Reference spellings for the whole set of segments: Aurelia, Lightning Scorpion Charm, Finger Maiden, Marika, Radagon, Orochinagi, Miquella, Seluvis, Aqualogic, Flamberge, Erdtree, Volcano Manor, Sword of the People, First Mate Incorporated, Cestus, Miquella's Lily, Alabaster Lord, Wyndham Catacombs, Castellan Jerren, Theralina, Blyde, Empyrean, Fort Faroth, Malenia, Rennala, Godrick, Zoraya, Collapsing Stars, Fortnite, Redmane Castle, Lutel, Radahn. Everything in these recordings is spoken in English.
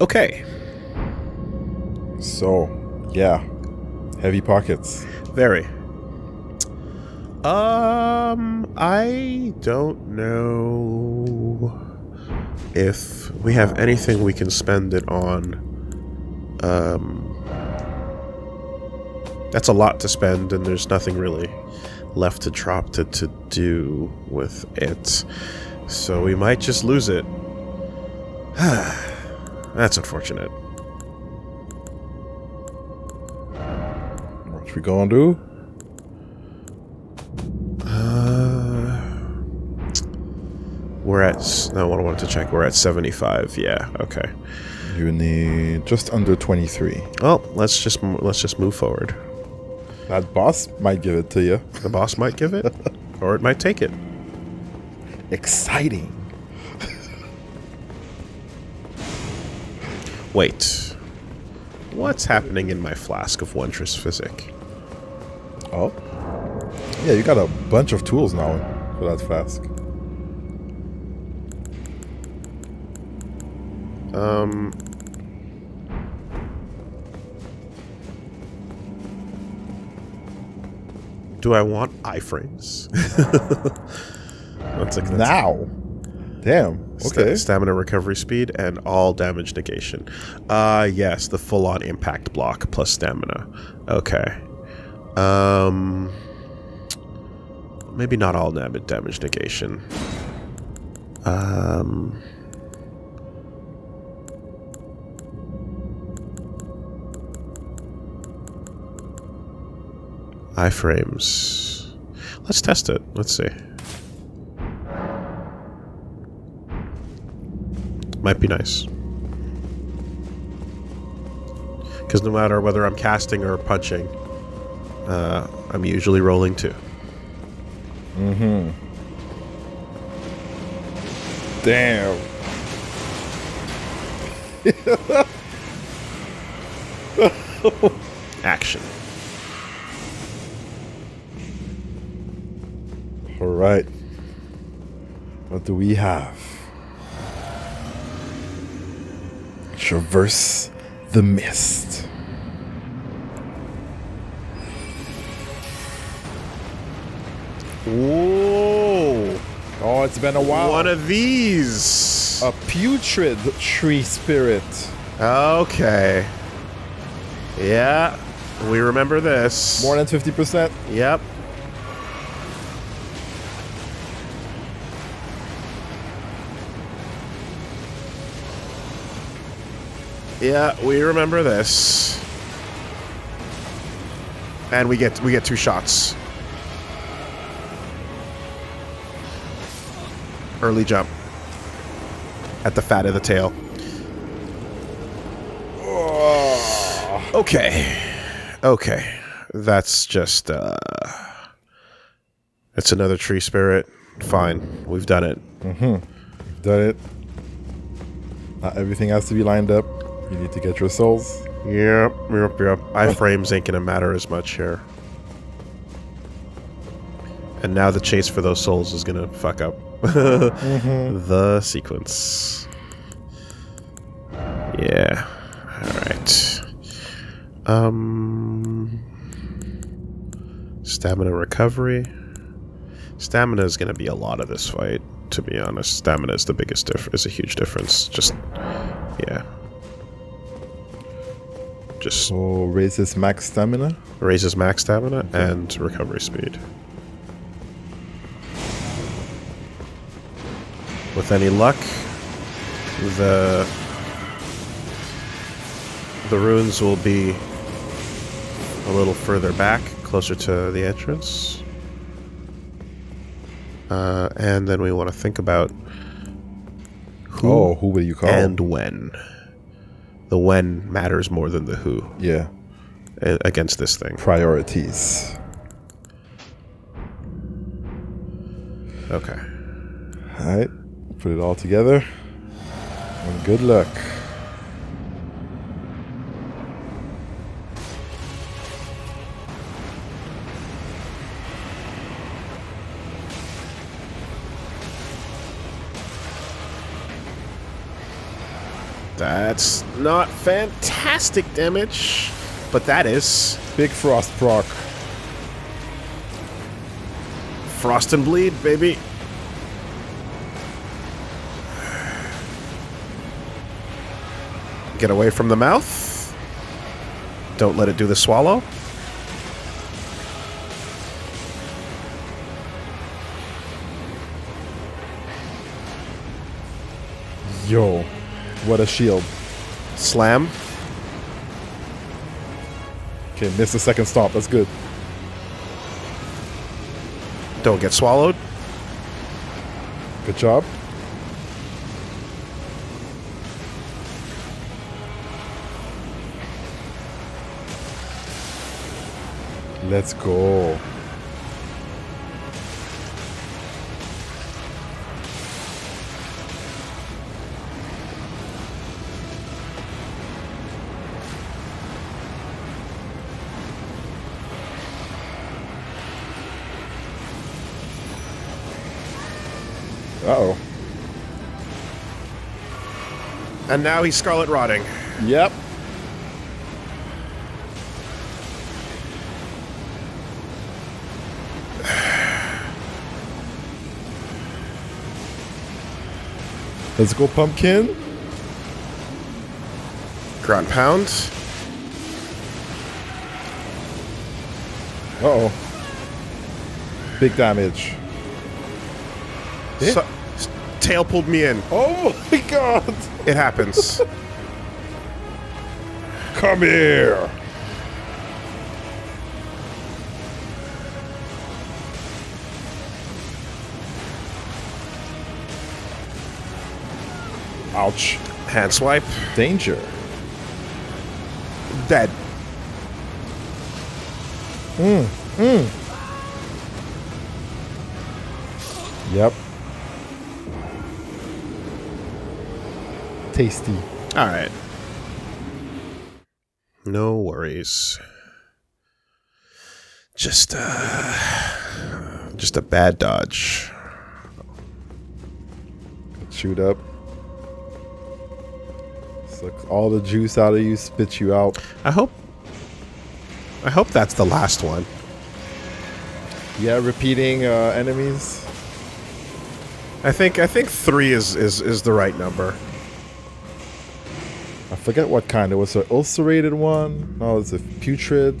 Okay. So, yeah. Heavy pockets. Very. I don't know if we have anything we can spend it on. That's a lot to spend, and there's nothing really left to drop to do with it. So we might just lose it. That's unfortunate. What we gonna do? We're at... No, I wanted to check. We're at 75. Yeah, okay. You need just under 23. Well, let's just move forward. That boss might give it to you. The boss might give it, or it might take it. Exciting. Wait. What's happening in my Flask of Wondrous Physic? Oh. Yeah, you got a bunch of tools now for that flask. Do I want iframes? That's like now. Damn. Okay. Stamina recovery speed and all damage negation. Yes, the full-on impact block plus stamina. Okay. Maybe not all damage negation. Iframes. Let's test it. Let's see. Might be nice. Because no matter whether I'm casting or punching, I'm usually rolling too. Mm-hmm. Damn. Action. All right. What do we have? Traverse the mist. Whoa! Oh, it's been a while. One of these. A Putrid Tree Spirit. Okay. Yeah, we remember this. More than 50%. Yep. Yeah, we remember this. And we get two shots. Early jump. At the fat of the tail. Okay. Okay. That's just it's another tree spirit. Fine. We've done it. Mm-hmm. Done it. Not everything has to be lined up. You need to get your souls. Yep. Iframes ain't gonna matter as much here. And now the chase for those souls is gonna fuck up the sequence. Yeah. Alright. Stamina recovery. Stamina is gonna be a lot of this fight, to be honest. Stamina is the biggest difference, is a huge difference. Just, yeah. Just so raises max stamina? Raises max stamina and recovery speed. With any luck, the runes will be a little further back, closer to the entrance. And then we want to think about who will you call and when. The when matters more than the who. Yeah. Against this thing. Priorities. Okay. Alright. Put it all together. And good luck. That's not fantastic damage, but that is. Big frost proc. Frost and bleed, baby. Get away from the mouth. Don't let it do the swallow. Yo, what a shield. Slam. Okay, missed the second stomp. That's good. Don't get swallowed. Good job. Let's go. Uh-oh. And now he's Scarlet Rotting. Yep. Let's go, Pumpkin. Ground pound. Uh-oh. Big damage. So, tail pulled me in. Oh my god! It happens. Come here! Ouch. Hand swipe. Danger. Dead. Mm. Mm. Yep. Tasty. All right. No worries. Just a bad dodge. Shoot up. Sucks all the juice out of you. Spits you out. I hope that's the last one. Yeah, repeating enemies. I think three is the right number. I forget what kind. It was an ulcerated one. No, it's a putrid.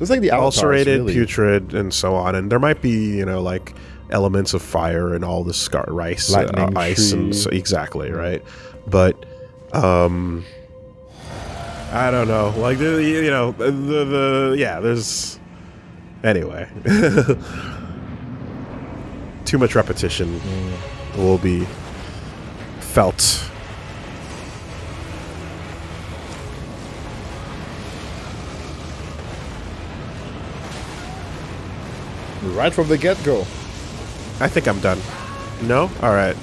It's like the ulcerated, really. Putrid, and so on. And there might be, you know, like elements of fire and all the scar rice, ice, and so, exactly right. But I don't know. Like the, you know, the yeah. There's anyway. Too much repetition will be felt. Right from the get-go. I think I'm done. No? All right.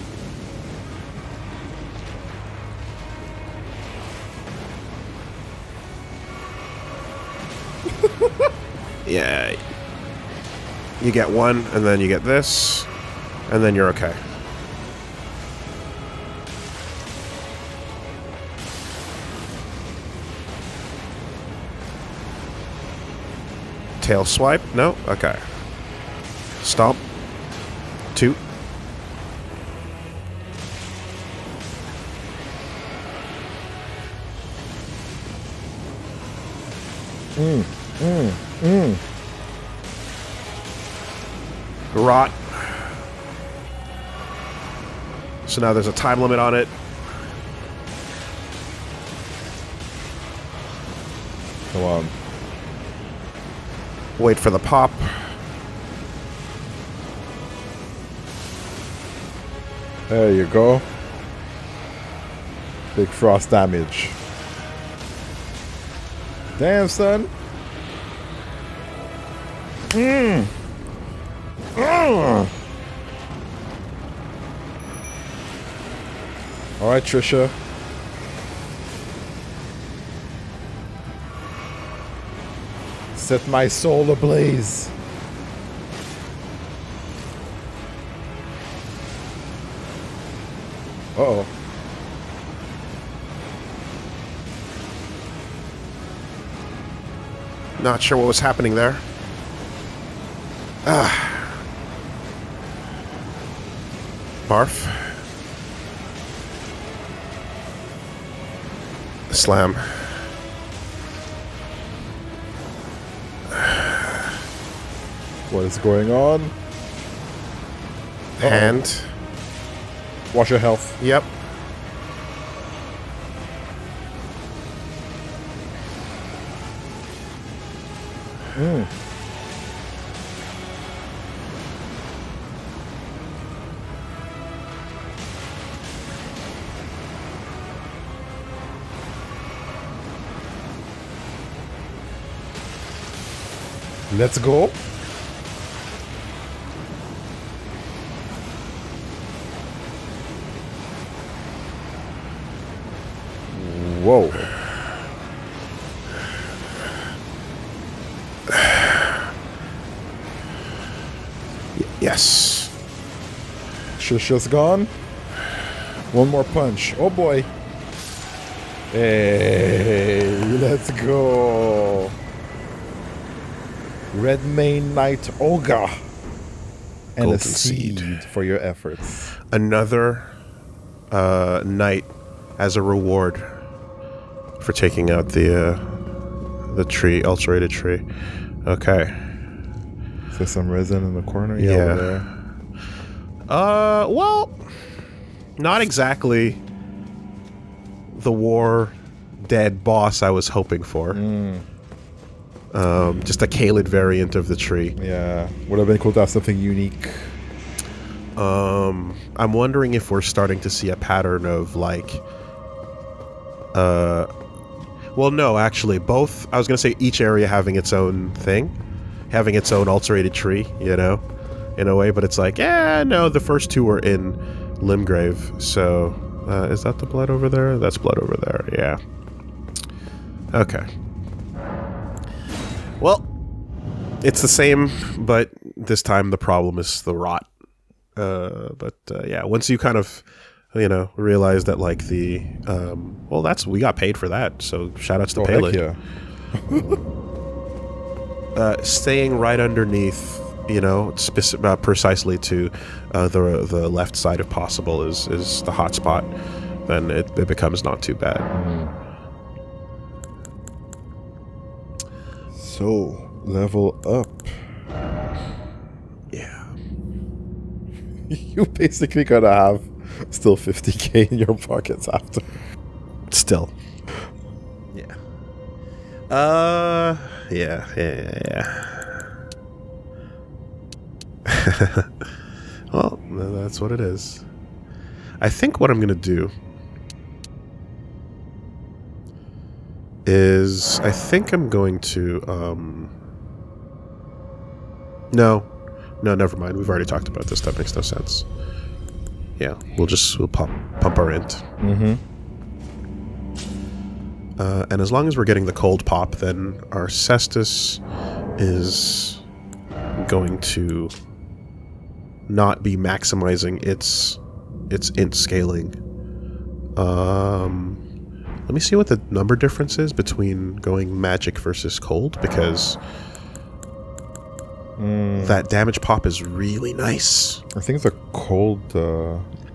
Yeah. You get one, and then you get this, and then you're okay. Tail swipe? No? Okay. Stomp. Two. Mm, mm, mm. Rot. So now there's a time limit on it. Come on. Wait for the pop. There you go. Big frost damage. Damn, son. Mmm. Mm. All right, Trisha. Set my soul ablaze. Uh-oh. Not sure what was happening there. Barf. Slam. What is going on? Uh-oh. And wash your health. Yep. Mm. Let's go. Whoa. Yes. Shusha's gone. One more punch. Oh boy. Hey, let's go. Redmane Knight Ogha. And Golden a seed for your efforts. Another knight as a reward for taking out the tree, ulcerated tree. Okay. Is there some resin in the corner? Yeah. Over there. Well, not exactly the war dead boss I was hoping for. Mm. Just a Caelid variant of the tree. Yeah, would have been cool to have something unique. I'm wondering if we're starting to see a pattern of like, well, no, actually, both. I was gonna say each area having its own thing, having its own ulcerated tree, you know, in a way. But it's like, yeah, no, the first two were in Limgrave. So, is that the blood over there? That's blood over there. Yeah. Okay. Well, it's the same, but this time the problem is the rot. Yeah, once you kind of, you know, realize that, like, the, well, that's, we got paid for that, so shoutouts to Caelid. Yeah. Staying right underneath, you know, precisely to the left side if possible is the hot spot. Then it becomes not too bad. So, level up. Yeah. You basically gotta have still 50k in your pockets after. Still. Yeah. Yeah. Well, that's what it is. I think what I'm gonna do is I think I'm going to no, never mind. We've already talked about this. That makes no sense. Yeah, we'll pump our int. Mm-hmm. And as long as we're getting the cold pop, then our Cestus is going to not be maximizing its int scaling. Let me see what the number difference is between going magic versus cold, because that damage pop is really nice. I think the cold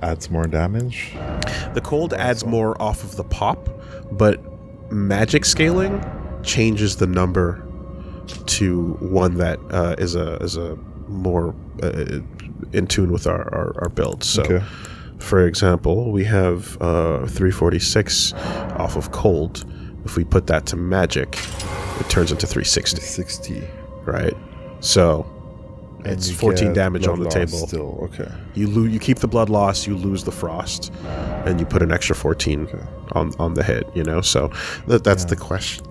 adds more damage. The cold adds more off of the pop, but magic scaling changes the number to one that is a more in tune with our build. So. Okay. For example, we have 346 off of cold. If we put that to magic, it turns into 360. 60. Right. So and it's 14 damage on the table. Still, okay. You keep the blood loss, you lose the frost, and you put an extra 14 on the hit, you know? So that's the question.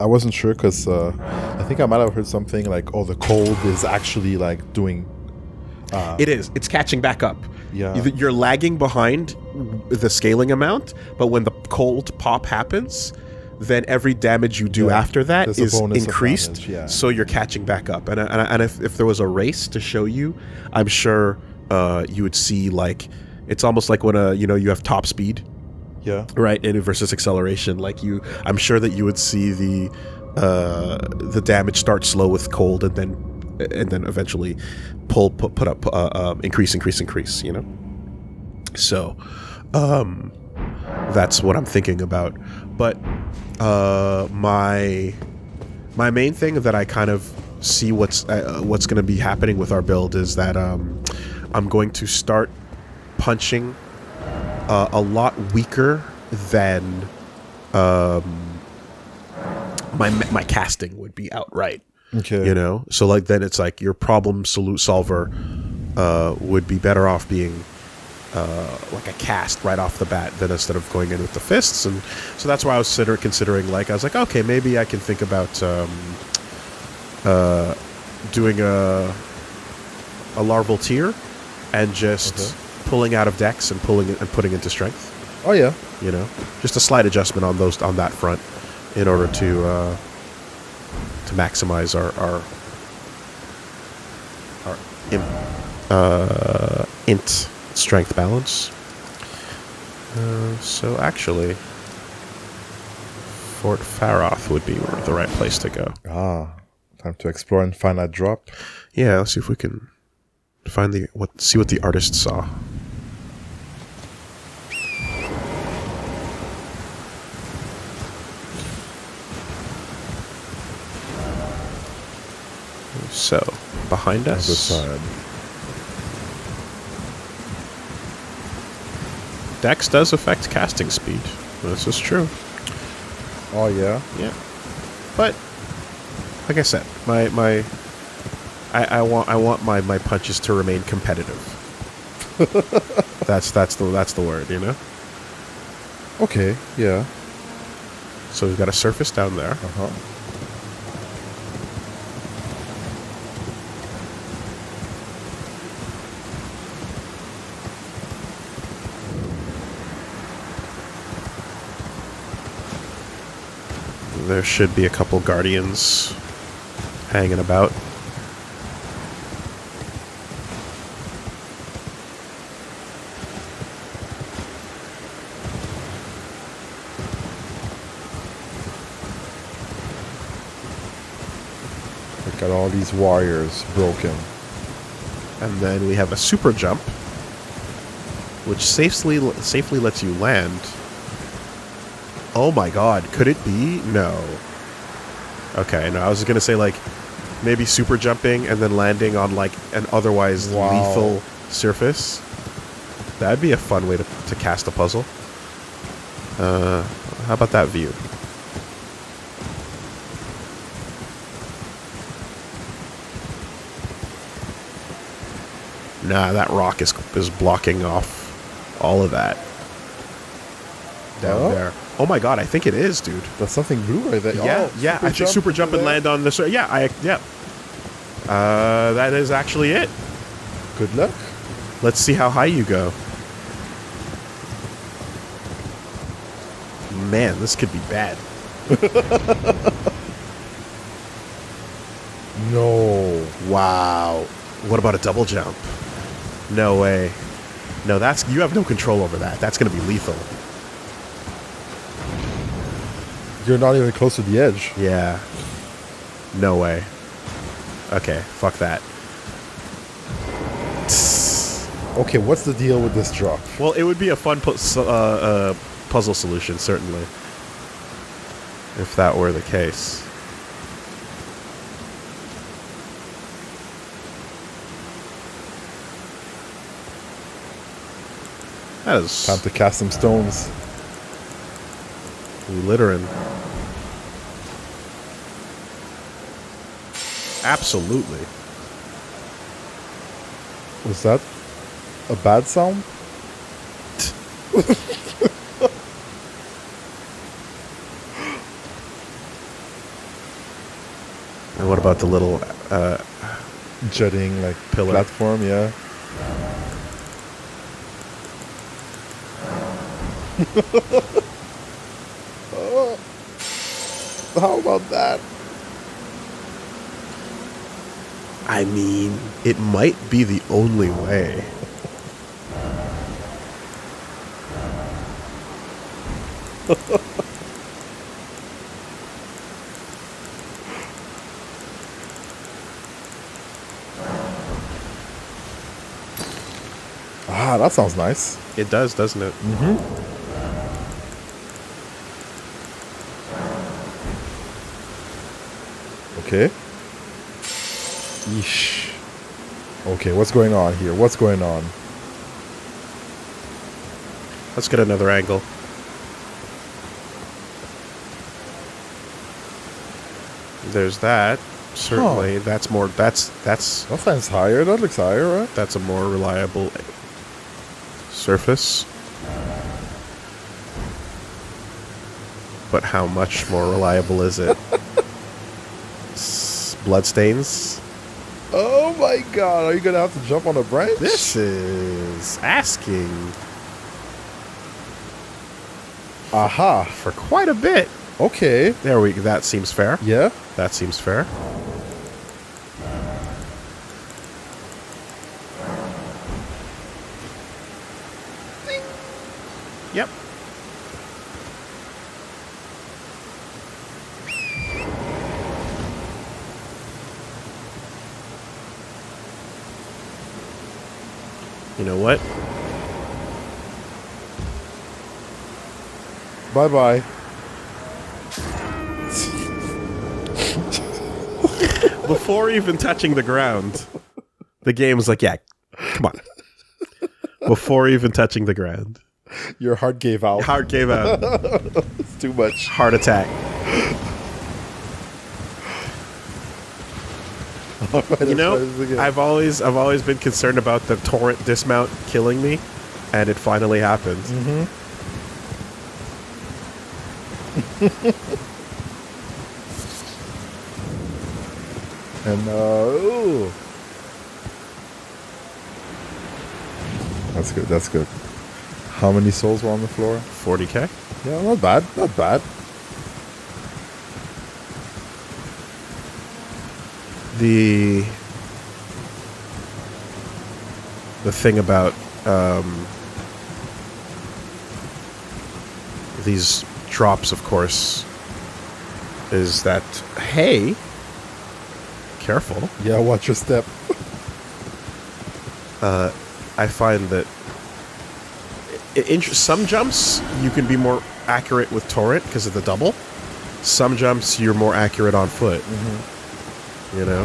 I wasn't sure because I think I might have heard something like, "Oh, the cold is actually like doing." It is. It's catching back up. Yeah, you're lagging behind the scaling amount, but when the cold pop happens, then every damage you do after that is increased. Damage, yeah. So you're catching back up, and if there was a race to show you, I'm sure you would see like it's almost like when you have top speed. Yeah. Right, and versus acceleration, like you, I'm sure that you would see the damage start slow with cold, and then eventually increase, you know. So, that's what I'm thinking about. But my main thing that I kind of see what's going to be happening with our build is that I'm going to start punching a lot weaker than my casting would be outright. Okay. You know, so like then it's like your problem solver would be better off being like a cast right off the bat than instead of going in with the fists. And so that's why I was considering, like, I was like, okay, maybe I can think about doing a larval tier and just pulling out of decks and pulling it and putting into strength. Oh yeah, you know, just a slight adjustment on those on that front in order to maximize our int strength balance. So actually, Fort Faroth would be the right place to go. Ah, time to explore and find that drop. Yeah, let's see if we can find see what the artist saw. So, behind us. Side. Dex does affect casting speed. This is true. Oh yeah. Yeah. But like I said, I want my punches to remain competitive. that's the word, you know. Okay. Yeah. So we've got a surface down there. Uh huh. There should be a couple guardians hanging about. Look at all these warriors broken. And then we have a super jump, which safely lets you land. Oh my god, could it be? No. Okay, no, I was going to say, like, maybe super jumping and then landing on, like, an otherwise lethal surface. That'd be a fun way to cast a puzzle. How about that view? Nah, that rock is blocking off all of that. Down there. Oh my god, I think it is, dude. That's something blue right there. Yeah, oh, yeah. I think super jump and land on the surface. Yeah, yeah. That is actually it. Good luck. Let's see how high you go. Man, this could be bad. No. Wow. What about a double jump? No way. No, that's you have no control over that. That's gonna be lethal. You're not even close to the edge. Yeah. No way. Okay, fuck that. Okay, what's the deal with this drop? Well, it would be a fun puzzle solution, certainly. If that were the case. That is... Time to cast some stones. Littering. Absolutely. Was that a bad sound? And what about the little jutting like pillar platform? Yeah. How about that? I mean, it might be the only way. Ah, that sounds nice. It does, doesn't it? Mm-hmm. Okay. Yeesh. Okay, what's going on here? What's going on? Let's get another angle. There's that. Certainly, huh. That's more. That's. That sounds higher. That looks higher, right? That's a more reliable surface. But how much more reliable is it? Bloodstains. Oh my god, are you gonna have to jump on a branch? This is asking. Aha. For quite a bit. Okay. There we go. That seems fair. Yeah. That seems fair. Ding. Yep. You know what? Bye bye. Before even touching the ground, the game's like, yeah, come on. Before even touching the ground, your heart gave out. Your heart gave out. It's too much. Heart attack. You know, I've always been concerned about the torrent dismount killing me, and it finally happened. Mm-hmm. And ooh. That's good. That's good. How many souls were on the floor? 40K. Yeah, not bad. Not bad. The thing about these drops, of course, is that, hey, careful. Yeah, watch your step. I find that some jumps you can be more accurate with Torrent because of the double. Some jumps you're more accurate on foot. Mm-hmm. You know?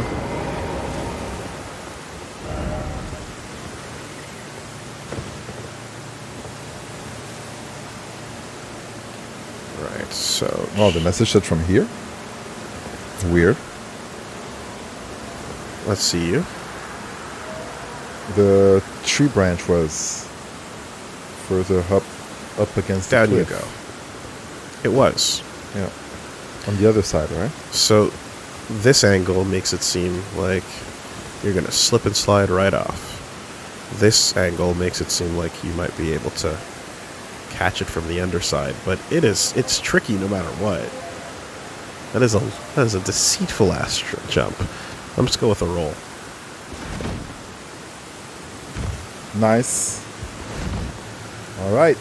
Right, so... Oh, the message said from here? Weird. Let's see you. The tree branch was... further up against the cliff. Down you go. It was. Yeah. On the other side, right? So... this angle makes it seem like you're going to slip and slide right off. This angle makes it seem like you might be able to catch it from the underside, but it's tricky no matter what. That is a deceitful ass jump. I'm just going with a roll. Nice. All right.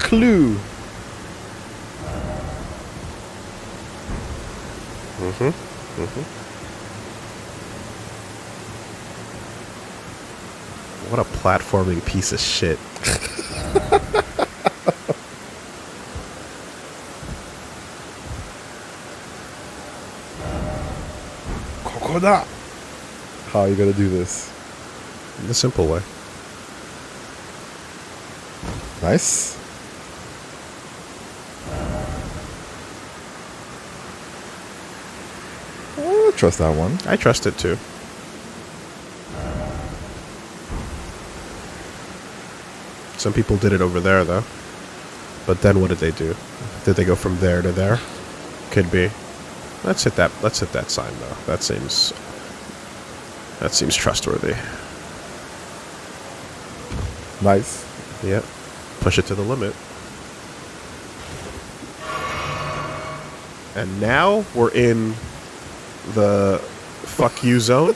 Clue. Mm-hmm. Mm-hmm. What a platforming piece of shit. Kokoda! How are you gonna do this? The simple way. Nice. Trust that one. I trust it too. Some people did it over there though. But then what did they do? Did they go from there to there? Could be. Let's hit that sign though. That seems trustworthy. Nice. Yep. Push it to the limit. And now we're in the fuck you zone,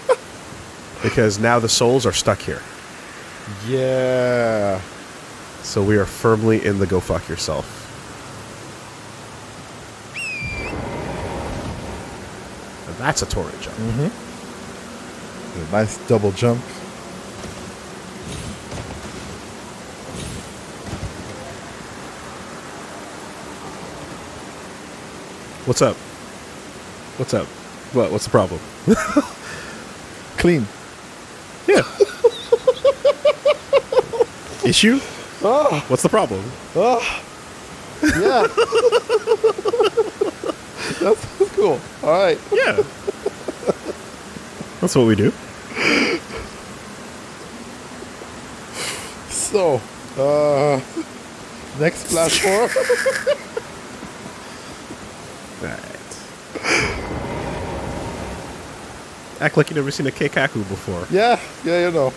because now the souls are stuck here. Yeah. So we are firmly in the go fuck yourself. And that's a torrent jump. Mm-hmm. A nice double jump. What's up? What's up? What? What's the problem? Clean. Yeah. Issue? Oh. What's the problem? Oh. Yeah. That's cool. All right. Yeah. That's what we do. So, next flash forward. Act like you've never seen a Kekaku before. Yeah, yeah, you know.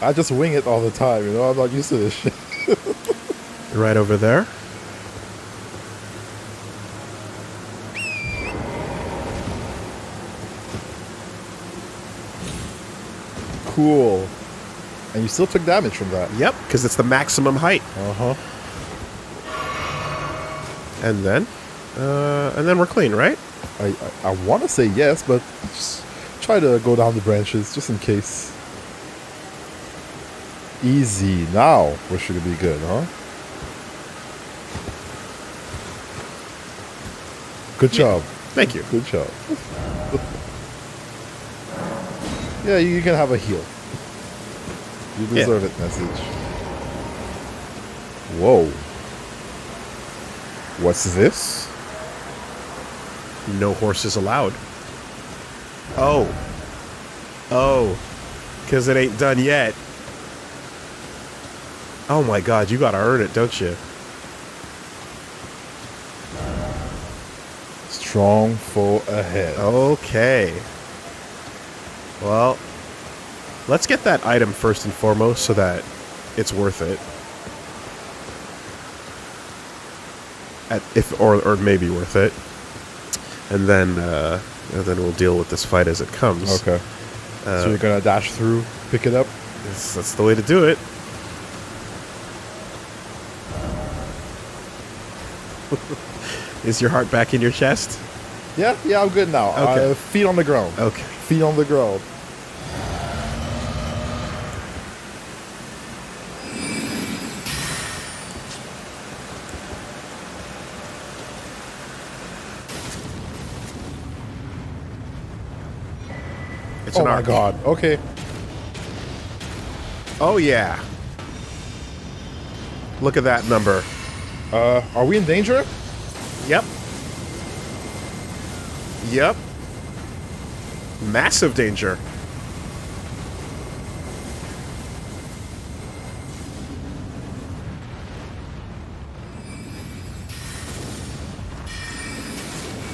I just wing it all the time, you know. I'm not used to this shit. Right over there. Cool. And you still took damage from that. Yep, because it's the maximum height. Uh-huh. And then we're clean, right? I want to say yes, but just try to go down the branches just in case. Easy. Now we're sure to be good, huh? Good job. Thank you. Good job. Yeah, you can have a heal. You deserve it, message. Whoa. What's this? No horses allowed. Oh. Oh. Because it ain't done yet. Oh my god, you gotta earn it, don't you? Strong foe ahead. Okay. Well, let's get that item first and foremost so that it's worth it. Or maybe worth it. And then we'll deal with this fight as it comes. Okay. So you're gonna dash through, pick it up. That's the way to do it. Is your heart back in your chest? Yeah, yeah, I'm good now. Okay. Feet on the ground. Okay. Feet on the ground. Oh my god, okay. Oh yeah. Look at that number. Are we in danger? Yep. Yep. Massive danger.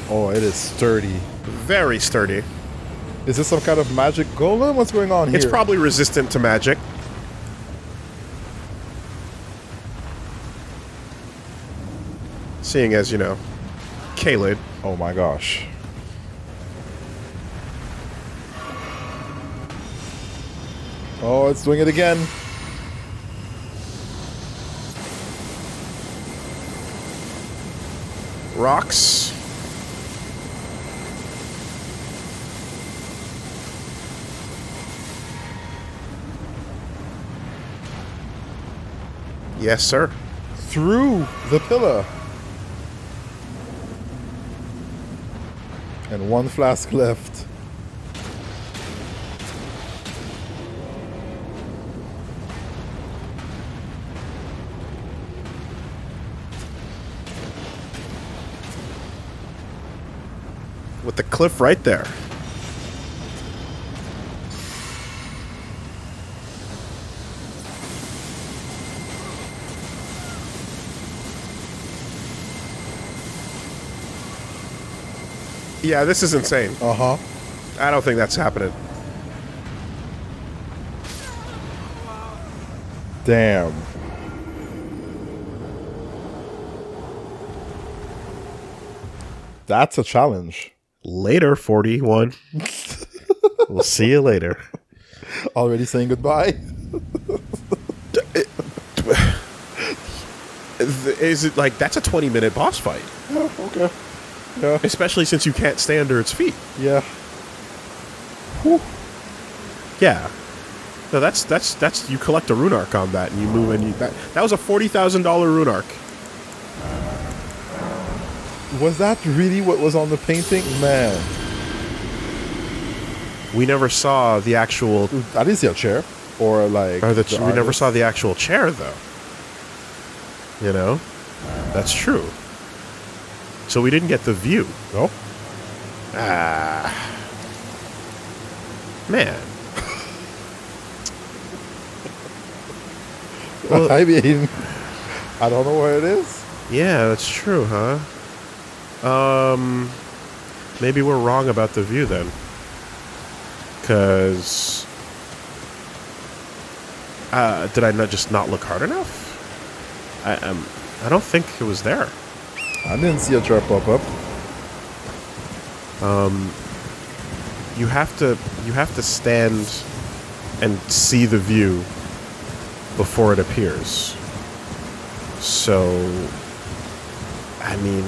Oh, it is sturdy. Very sturdy. Is this some kind of magic golem? What's going on here? It's probably resistant to magic. Seeing as, you know, Caelid. Oh my gosh. Oh, it's doing it again. Rocks. Yes, sir. Through the pillar. And one flask left. With the cliff right there. Yeah, this is insane. Uh-huh. I don't think that's happening. Damn. That's a challenge. Later, 41. We'll see you later. Already saying goodbye? is it like that's a 20-minute boss fight? Oh, okay. Yeah. Especially since you can't stand under its feet. Yeah. Whew. Yeah. No, that's you collect a Runeark on that and you move and you that was a $40,000 Runeark. Was that really what was on the painting? Man. We never saw the actual. I didn't see a chair or like. Or the we never saw the actual chair though. You know, that's true. So we didn't get the view. No. Ah. Man. Well, I mean, I don't know where it is. Yeah, that's true, huh? Maybe we're wrong about the view then. Because... did I not just not look hard enough? I don't think it was there. I didn't see a trap pop up. You have to stand and see the view before it appears. So, I mean,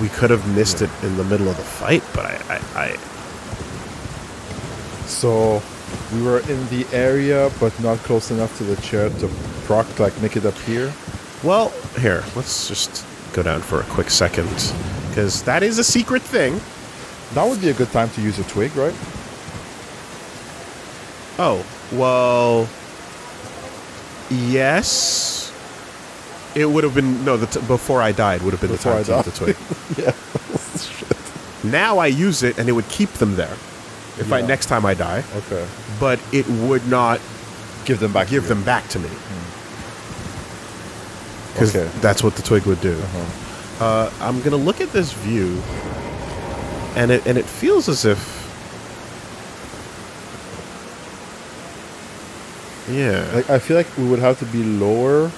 we could have missed it in the middle of the fight, but So, we were in the area, but not close enough to the chair to proc, like, make it appear? Well, here, let's just go down for a quick second, because that is a secret thing. That would be a good time to use a twig, right? Oh, well... Yes. It would have been... No, before I died would have been before the time to use the twig. Yeah. Now I use it, and it would keep them there. If next time I die. Okay. But it would not... Give them back to me. Because that's what the twig would do. I'm going to look at this view, and it feels as if... Yeah. Like, I feel like we would have to be lower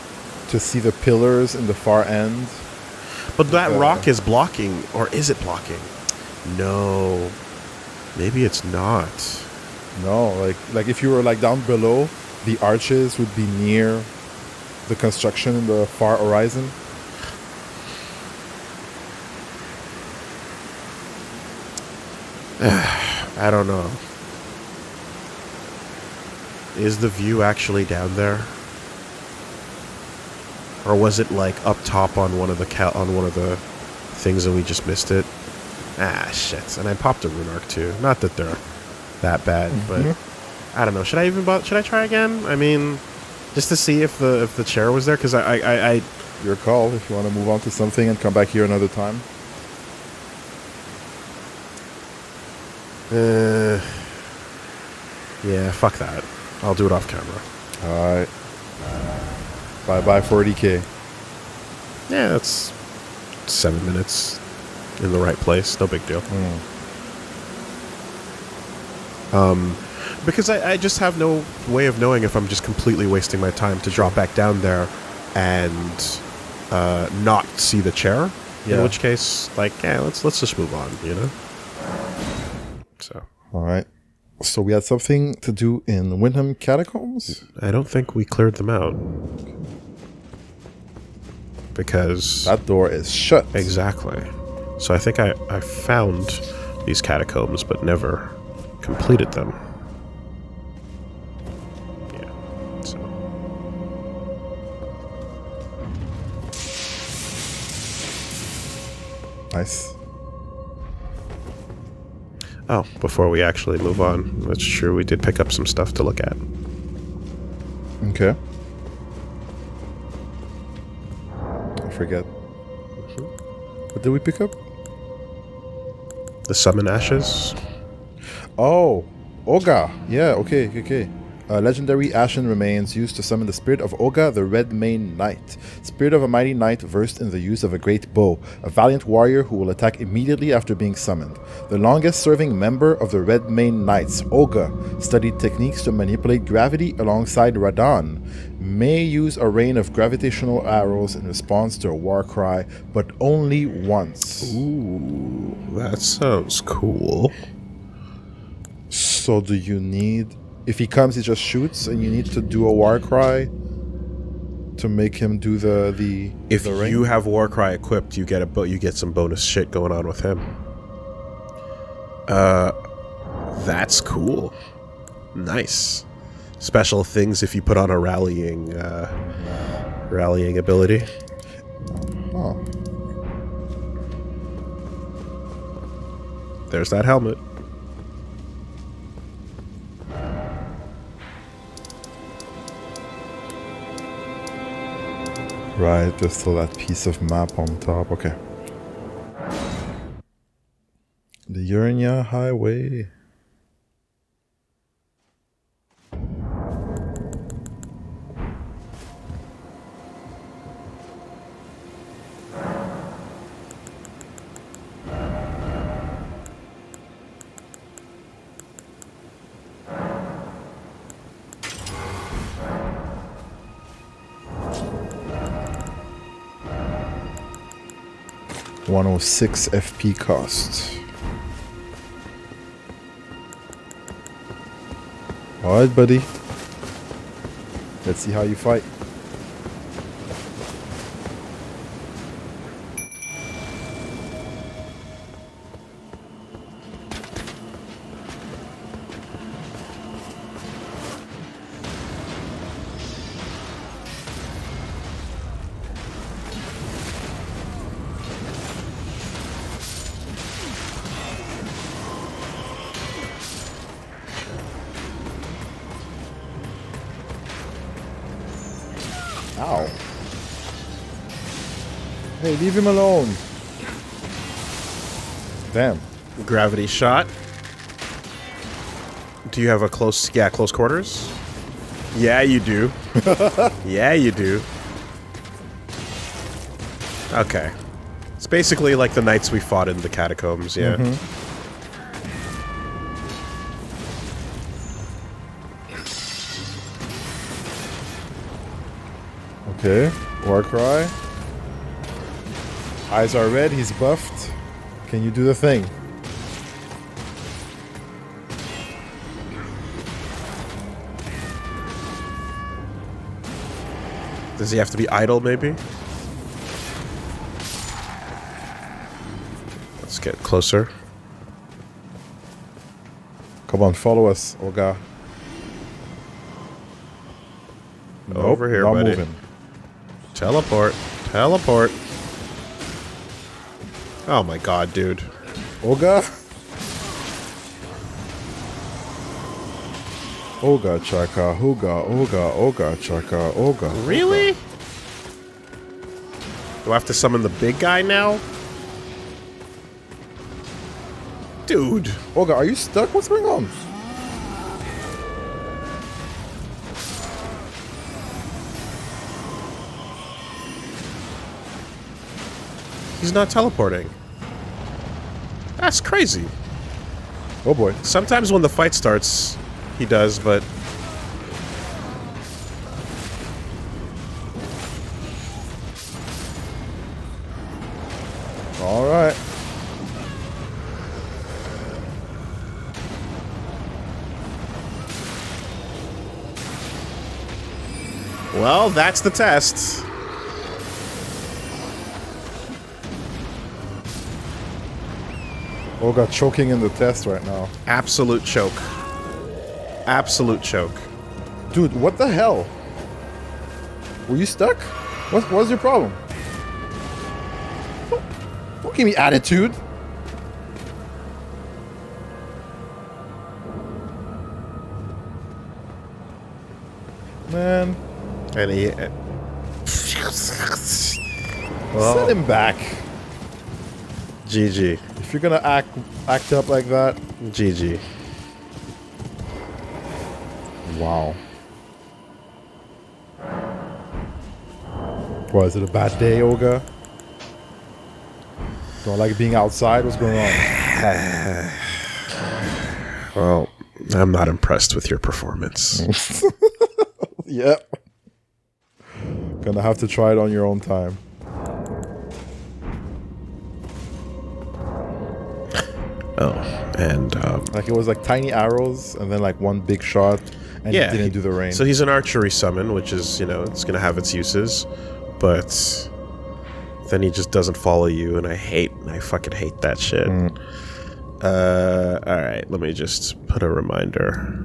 to see the pillars in the far end. But that rock is blocking, or is it blocking? No. Maybe it's not. No, like if you were like down below, the arches would be near the construction in the far horizon. I don't know. Is the view actually down there, or was it like up top on one of the things and we just missed it? Ah, shit! And I popped a Runeark too. Not that they're that bad, but I don't know. Should I even bother? Should I try again? I mean, just to see if the chair was there, because I your call. If you want to move on to something and come back here another time. Yeah, fuck that. I'll do it off camera. Alright. Bye-bye 40k. Yeah, that's 7 minutes in the right place. No big deal. Because I just have no way of knowing if I'm just completely wasting my time to drop back down there and not see the chair. Yeah. In which case, like, yeah, let's just move on, you know? So. Alright. So we had something to do in Wyndham Catacombs? I don't think we cleared them out. Because... That door is shut. Exactly. So I think I found these catacombs, but never completed them. Yeah, so... Nice. Oh, before we actually move on, that's true, we did pick up some stuff to look at. Okay. I forget. What did we pick up? The Summon Ashes? Oh! Ogha! Yeah, okay. Legendary ashen remains used to summon the spirit of Ogha, the Redmane Knight. Spirit of a mighty knight versed in the use of a great bow, a valiant warrior who will attack immediately after being summoned. The longest-serving member of the Redmane Knights, Ogha, studied techniques to manipulate gravity alongside Radahn. May use a rain of gravitational arrows in response to a war cry, but only once. Ooh, that sounds cool. So do you need... If he comes, he just shoots, and you need to do a war cry to make him do the if the ring. You have Warcry equipped, you get a some bonus shit going on with him. That's cool. Nice. Special things if you put on a rallying ability. Oh. There's that helmet. Right, just so that piece of map on top. Okay. The Urania Highway. Six FP cost. Alright, buddy. Let's see how you fight. Leave him alone. Damn. Gravity shot. Do you have a close... Yeah, close quarters? Yeah, you do. Yeah, you do. Okay. It's basically like the knights we fought in the catacombs, yeah. Mm-hmm. Okay. Warcry. Eyes are red, he's buffed. Can you do the thing? Does he have to be idle, maybe? Let's get closer. Come on, follow us, Ogha. Nope, over here, not buddy. Moving. Teleport. Teleport. Oh my god, dude. Ogha? Ogha Chaka, Ogha, Ogha, Ogha Chaka, Ogha. Really? Do I have to summon the big guy now? Dude. Ogha, are you stuck? What's going on? He's not teleporting. That's crazy. Oh boy. Sometimes when the fight starts, he does, but... Alright. Well, that's the test. Ogha choking in the test right now. Absolute choke. Absolute choke. Dude, what the hell? Were you stuck? What was your problem? Don't give me attitude. Man. And he... well, send him back. GG. If you're gonna act up like that, GG. Wow. What, is it a bad day, Ogha? Don't like being outside? What's going on? Well, I'm not impressed with your performance. Yep. Gonna have to try it on your own time. Oh, and... like it was like tiny arrows and then like one big shot. and yeah, didn't do the rain. So he's an archery summon, which is, you know, it's going to have its uses, but then he just doesn't follow you, and I fucking hate that shit. Mm. Alright, let me just put a reminder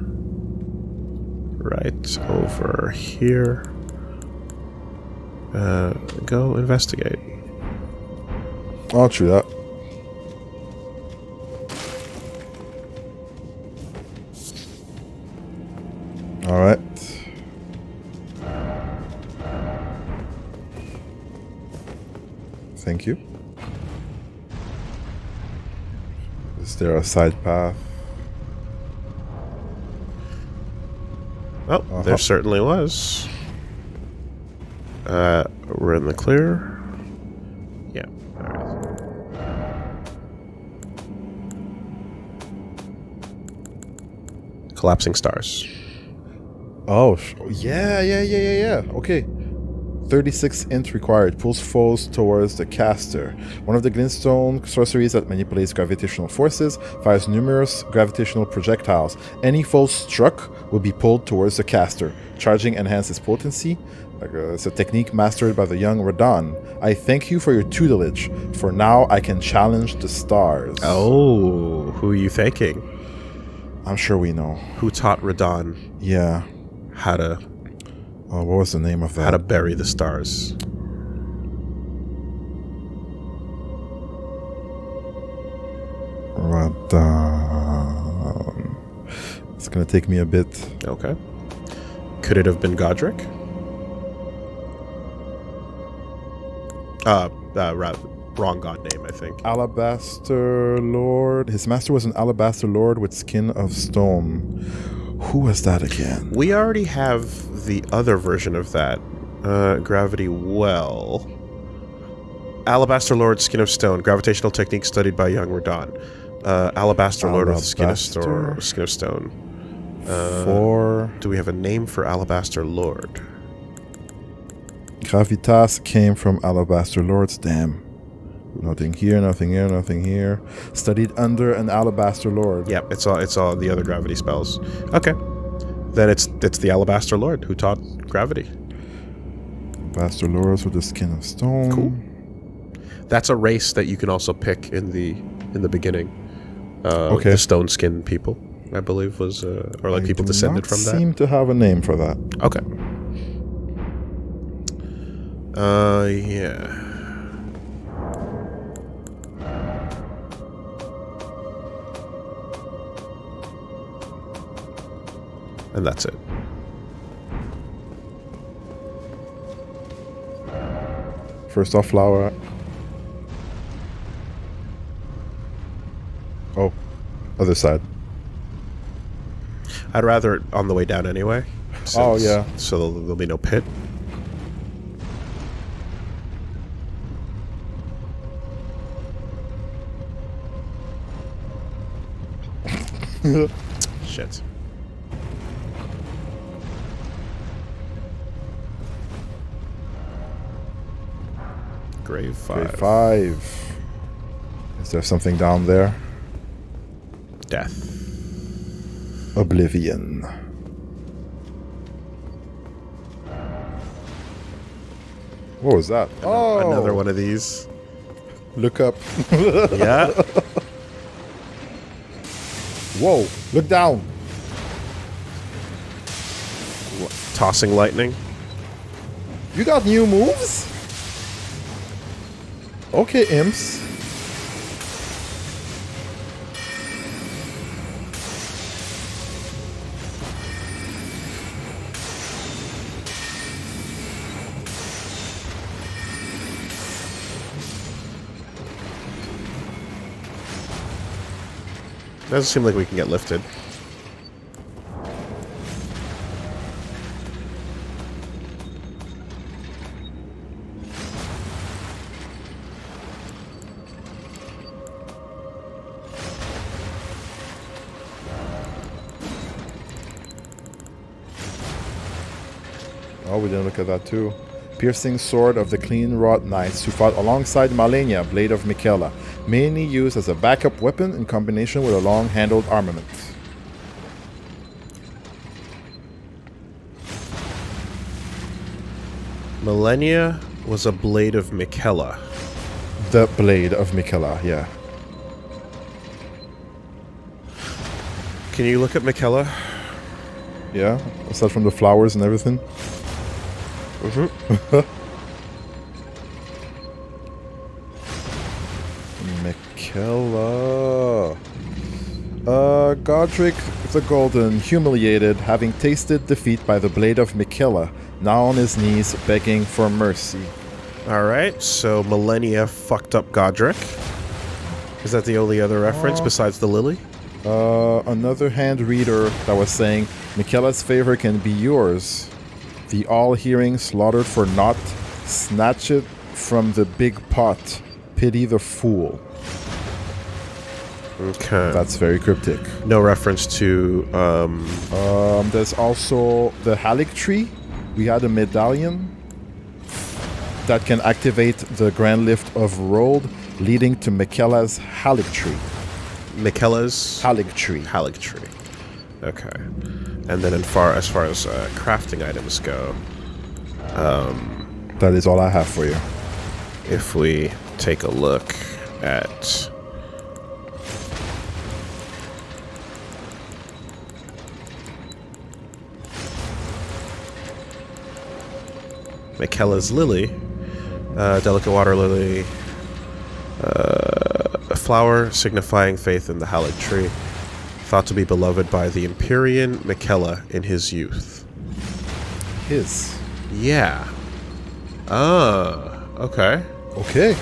right over here. Go investigate. I'll chew that. All right. Thank you. Is there a side path? Oh, there certainly was. We're in the clear. Yeah. All right. Collapsing Stars. Oh, yeah. Okay. 36 int required. Pulls foes towards the caster. One of the glintstone sorceries that manipulates gravitational forces fires numerous gravitational projectiles. Any foe struck will be pulled towards the caster. Charging enhances potency. It's a technique mastered by the young Radahn. I thank you for your tutelage. For now, I can challenge the stars. Oh, who are you thanking? I'm sure we know. Who taught Radahn? Yeah. How to... Oh, what was the name of that? How to bury the stars. Radahn. It's gonna take me a bit. Okay. Could it have been Godrick? Wrong god name, I think. Alabaster Lord. His master was an Alabaster Lord with skin of stone. Who was that again? We already have the other version of that. Gravity Well. Alabaster Lord, Skin of Stone. Gravitational technique studied by young Radahn. Alabaster Lord with Skin of Stone. Do we have a name for Alabaster Lord? Gravitas came from Alabaster Lord's dam. Nothing here, nothing here, nothing here. Studied under an Alabaster Lord. Yep, it's all the other gravity spells. Okay. Then it's the Alabaster Lord who taught gravity. Alabaster Lords with the skin of stone. Cool. That's a race that you can also pick in the beginning. Okay. The stone skin people, I believe, was or like people descended from that. They seem to have a name for that. Okay. Yeah. And that's it. First off, flower. Oh, other side. I'd rather it on the way down anyway. Oh, yeah. So there'll be no pit. Shit. Grave 5. Grave 5. Is there something down there? Death. Oblivion. What was that? Oh! Another one of these. Look up. Yeah. Whoa! Look down! What? Tossing lightning. You got new moves? Okay, imps. Doesn't seem like we can get lifted. We didn't look at that too. Piercing sword of the clean wrought knights who fought alongside Malenia, blade of Miquella, mainly used as a backup weapon in combination with a long-handled armament. Malenia was a blade of Miquella. The blade of Miquella, yeah. Can you look at Miquella? Yeah, is that from the flowers and everything? Mm-hmm. Miquella. Godrick the Golden, humiliated, having tasted defeat by the blade of Miquella, now on his knees, begging for mercy. Alright, so Malenia fucked up Godrick. Is that the only other reference besides the lily? Another hand reader that was saying, Miquella's favor can be yours. The all-hearing slaughtered for naught, snatch it from the big pot. Pity the fool. Okay. That's very cryptic. No reference to... there's also the Haligtree. We had a medallion that can activate the Grand Lift of Rold, leading to Miquella's Haligtree. Miquella's? Haligtree. Haligtree. Okay. And then as far as crafting items go... that is all I have for you. If we take a look at... Miquella's Lily, delicate water lily, a flower signifying faith in the Haligtree, thought to be beloved by the Empyrean Miquella in his youth. His? Yeah. Okay. Okay.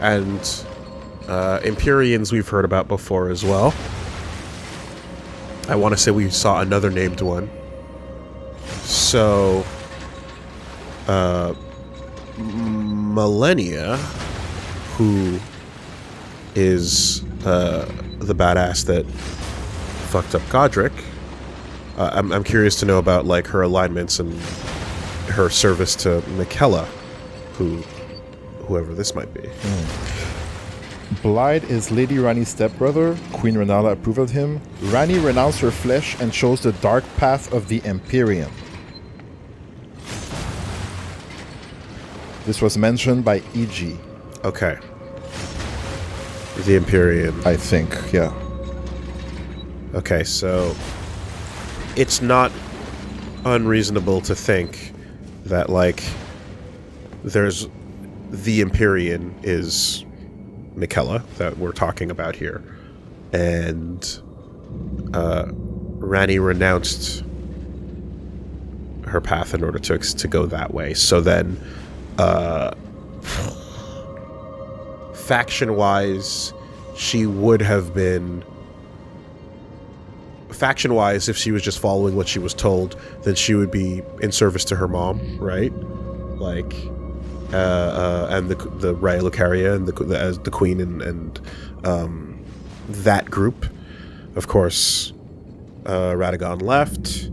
And Empyreans we've heard about before as well. I want to say we saw another named one. So... Malenia, who is the badass that fucked up Godrick. I'm curious to know about like her alignments and her service to Miquella, whoever this might be. Mm. Blyde is Lady Ranni's stepbrother. Queen Rennala approved of him. Ranni renounced her flesh and chose the dark path of the Empyrean. This was mentioned by E.G. Okay. The Empyrean. I think, yeah. Okay, so... It's not unreasonable to think that, like... There's... The Empyrean is... Miquella, that we're talking about here. And... Ranni renounced... her path in order to go that way. So then... faction-wise, she would have been... Faction-wise, if she was just following what she was told, then she would be in service to her mom, right? Like, and the Raya Lucaria and the queen and that group. Of course, Radagon left.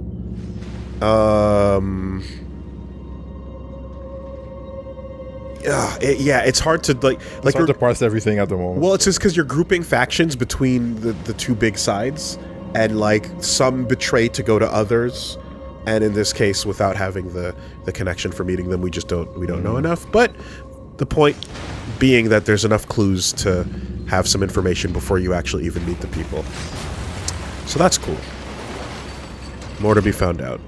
It's hard to like hard to parse everything at the moment. Well, it's just because you're grouping factions between the two big sides, and like some betray to go to others, and in this case, without having the connection for meeting them, we don't know enough. But the point being that there's enough clues to have some information before you actually even meet the people. So that's cool. More to be found out.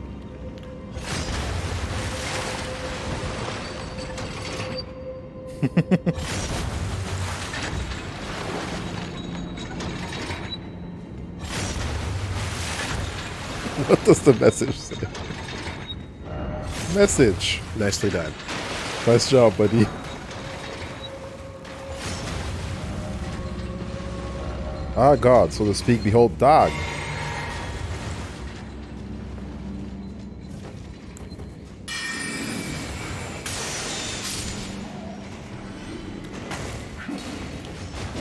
What does the message say? Message. Nicely done. Nice job, buddy. Ah, God, so to speak, behold, dog.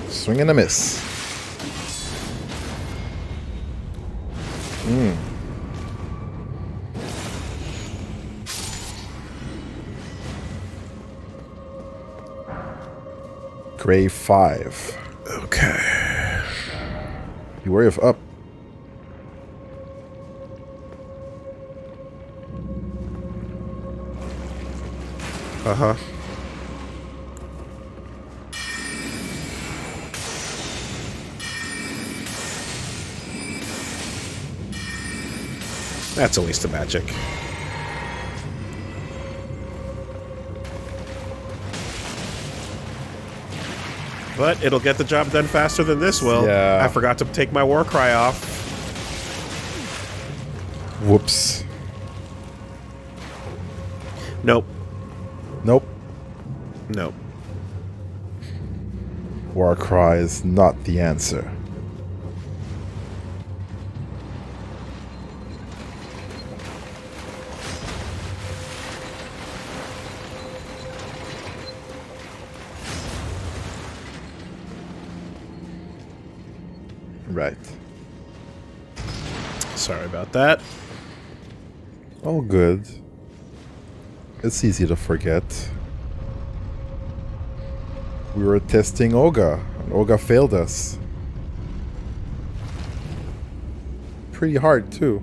Swing and a miss. Mm. Grave 5. Okay. Be wary of up. Uh-huh. That's a waste of magic. But it'll get the job done faster than this will. Yeah. I forgot to take my war cry off. Whoops. Nope. Nope. Nope. War cry is not the answer. Right. Sorry about that. All good. It's easy to forget. We were testing Ogha, and Ogha failed us. Pretty hard, too.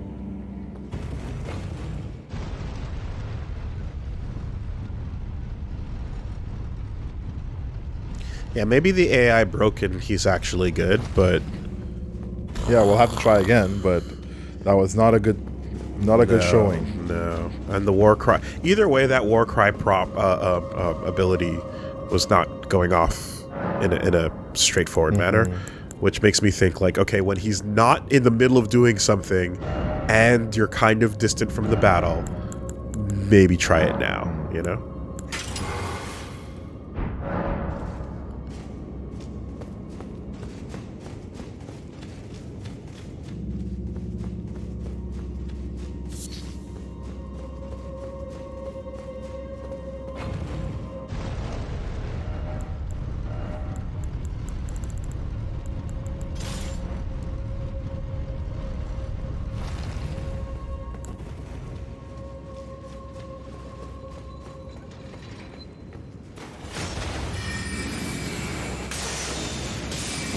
Yeah, maybe the AI broke and he's actually good, but... Yeah, we'll have to try again, but that was not a good, showing. No, and the war cry. Either way, that war cry prop ability was not going off in a straightforward manner, which makes me think like, okay, when he's not in the middle of doing something, and you're kind of distant from the battle, maybe try it now. You know.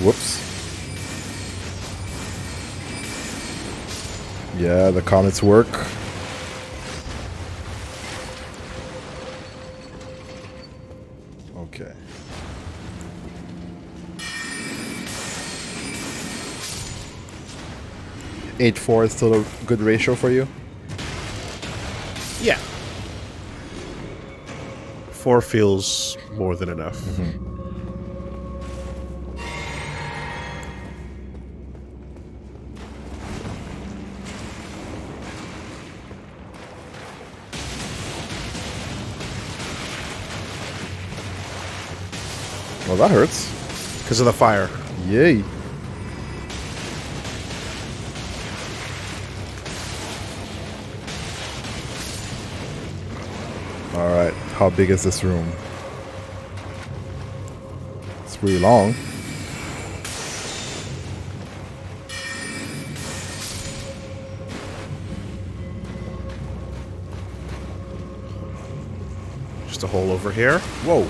Whoops. Yeah, the comets work. Okay. Eight-four is still a good ratio for you? Yeah. 4 feels more than enough. Mm-hmm. Well, that hurts. Because of the fire. Yay. Alright, how big is this room? It's really long. Just a hole over here. Whoa.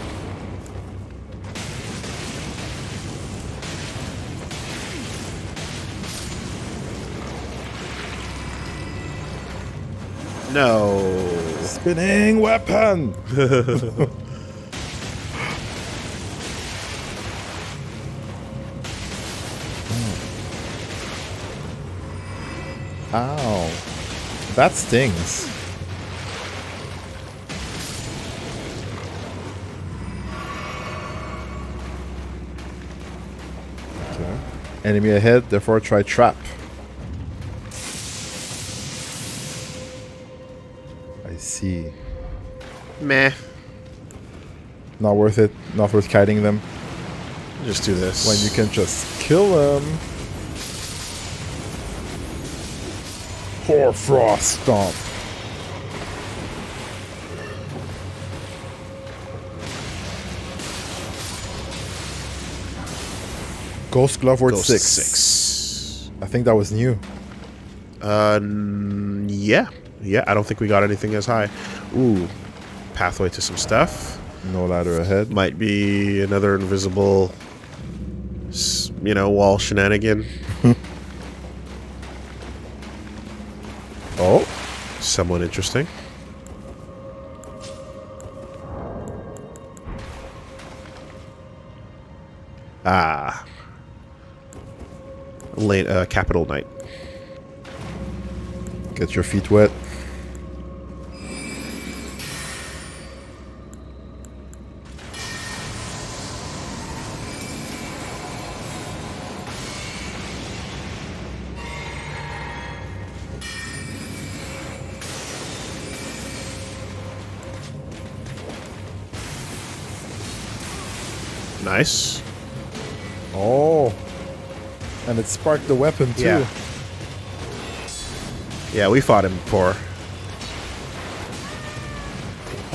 No. Spinning weapon! Ow. That stings. Okay. Enemy ahead, therefore try trap. See. Meh. Not worth it. Not worth kiting them. Just do this. When you can just kill them. Hoarfrost stomp. Ghost Glove Word 6. I think that was new. Yeah. Yeah, I don't think we got anything as high. Ooh, pathway to some stuff. No ladder ahead. Might be another invisible, you know, wall shenanigan. Oh, somewhat interesting. Ah. Late, Capital Knight. Get your feet wet. Nice. Oh. And it sparked the weapon, too. Yeah, we fought him before.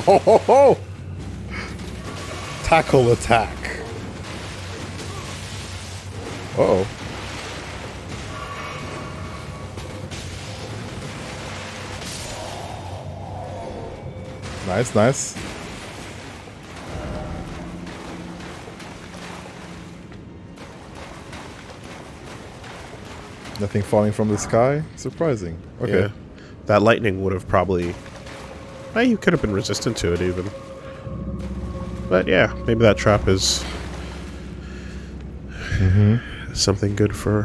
Ho, ho, ho! Tackle attack. Uh-oh. Nice, nice. Nothing falling from the sky? Surprising. Okay. Yeah. That lightning would have probably... Eh, you could have been resistant to it, even. But yeah, maybe that trap is... something good for...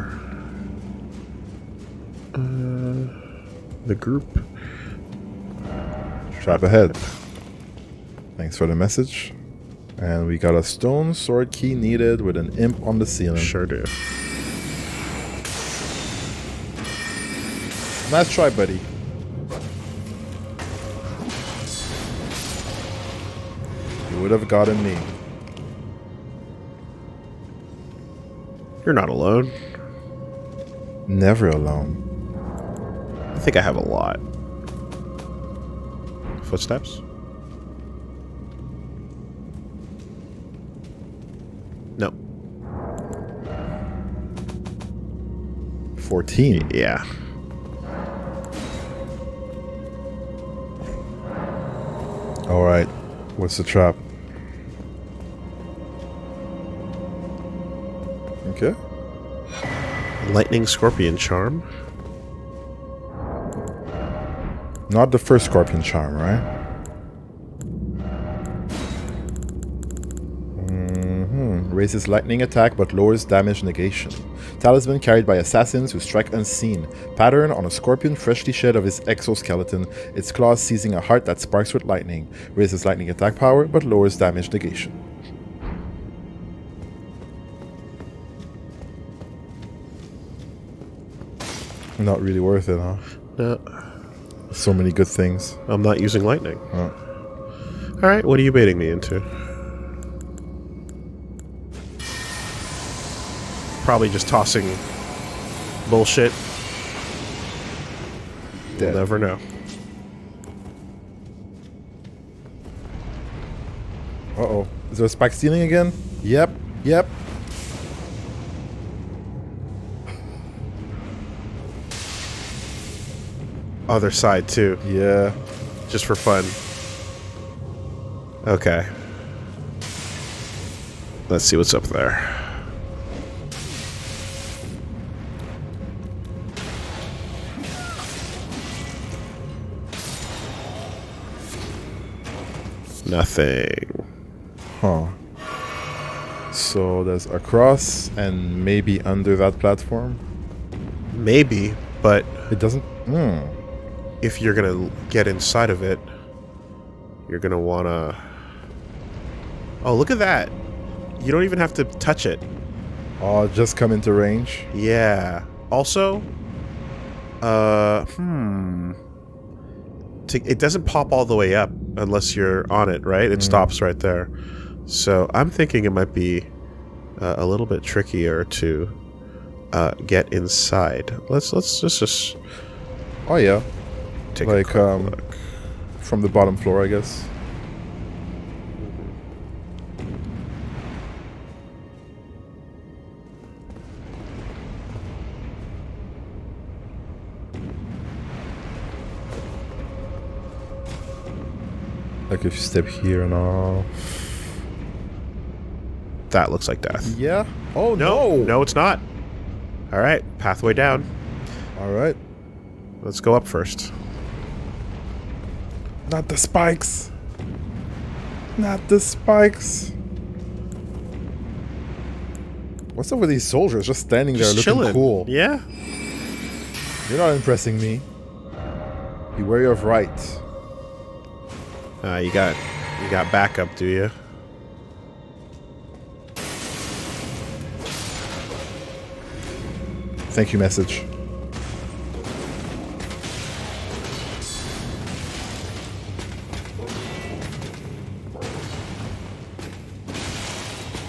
the group. Trap ahead. Thanks for the message. And we got a stone sword key needed with an imp on the ceiling. Sure do. Nice try, buddy. You would have gotten me. You're not alone. Never alone. I think I have a lot. Footsteps? No. 14. Yeah. Alright, what's the trap? Okay. Lightning Scorpion Charm. Not the first Scorpion Charm, right? Raises lightning attack but lowers damage negation. Talisman carried by assassins who strike unseen. Pattern on a scorpion freshly shed of his exoskeleton, its claws seizing a heart that sparks with lightning. Raises lightning attack power, but lowers damage negation. Not really worth it, huh? No. So many good things. I'm not using lightning. Oh. Alright, what are you baiting me into? Probably just tossing bullshit. Dead. We'll never know. Uh-oh. Is there a spike stealing again? Yep. Yep. Other side, too. Yeah. Just for fun. Okay. Let's see what's up there. Nothing. Huh. So there's across and maybe under that platform? Maybe, but... It doesn't... If you're gonna get inside of it, you're gonna wanna... Oh, look at that! You don't even have to touch it. Oh, just come into range? Yeah. Also... It doesn't pop all the way up unless you're on it, right? It stops right there. So I'm thinking it might be a little bit trickier to get inside. Let's just oh yeah, take like a quick look from the bottom floor, I guess. Like if you step here and all. That looks like death. Yeah. Oh no. No, it's not. All right, pathway down. All right. Let's go up first. Not the spikes. Not the spikes. What's up with these soldiers just standing there looking chilling. Cool? Yeah. You're not impressing me. Be wary of right. You got backup, do you? Thank you, message.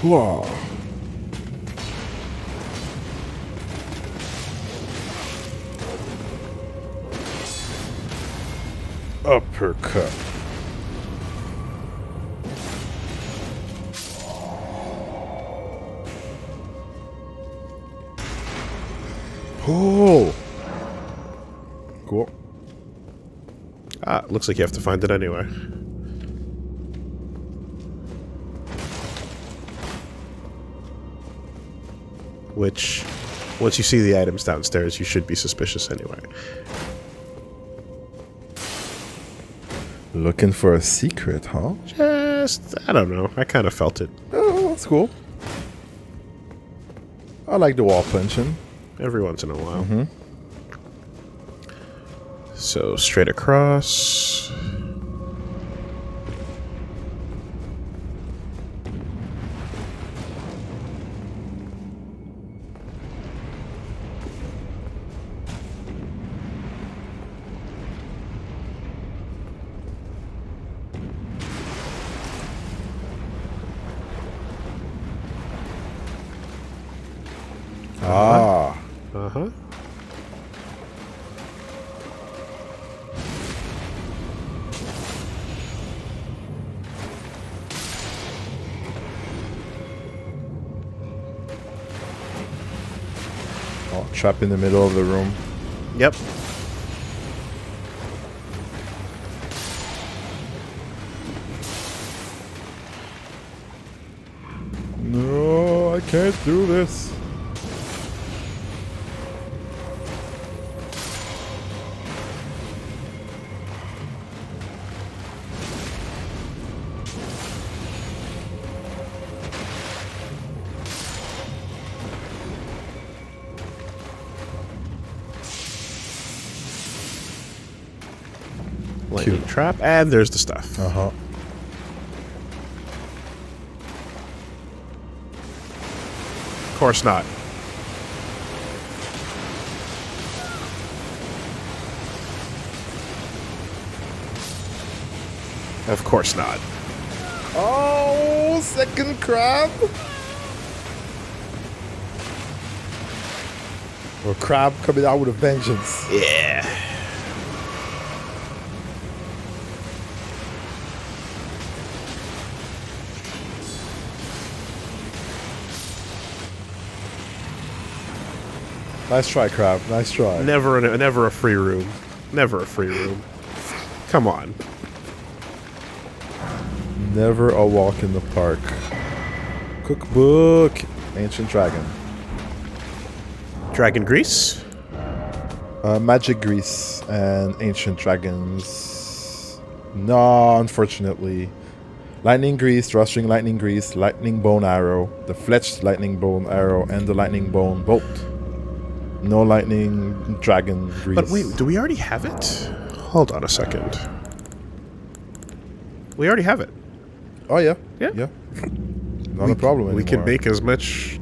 Whoa. Uppercut. Oh. Cool. Ah, looks like you have to find it anyway. Which, once you see the items downstairs, you should be suspicious anyway. Looking for a secret, huh? Just, I don't know. I kind of felt it. Oh, that's cool. I like the wall punching. Every once in a while. Mm-hmm. So, straight across. Trap in the middle of the room. Yep. No, I can't do this. Trap, and there's the stuff. Uh-huh. Of course not. Of course not. Oh, second crab. Or crab coming out with a vengeance. Yeah. Nice try, crab. Nice try. Never a free room. Never a free room. Come on. Never a walk in the park. Cookbook. Ancient dragon. Dragon grease? Magic grease and ancient dragons. No, unfortunately. Lightning grease, thrusting lightning grease, lightning bone arrow, the fletched lightning bone arrow, and the lightning bone bolt. No lightning dragon grease. But wait, do we already have it? Hold on a second. We already have it. Oh, yeah. Yeah. Yeah. Not a problem anymore. We can make as much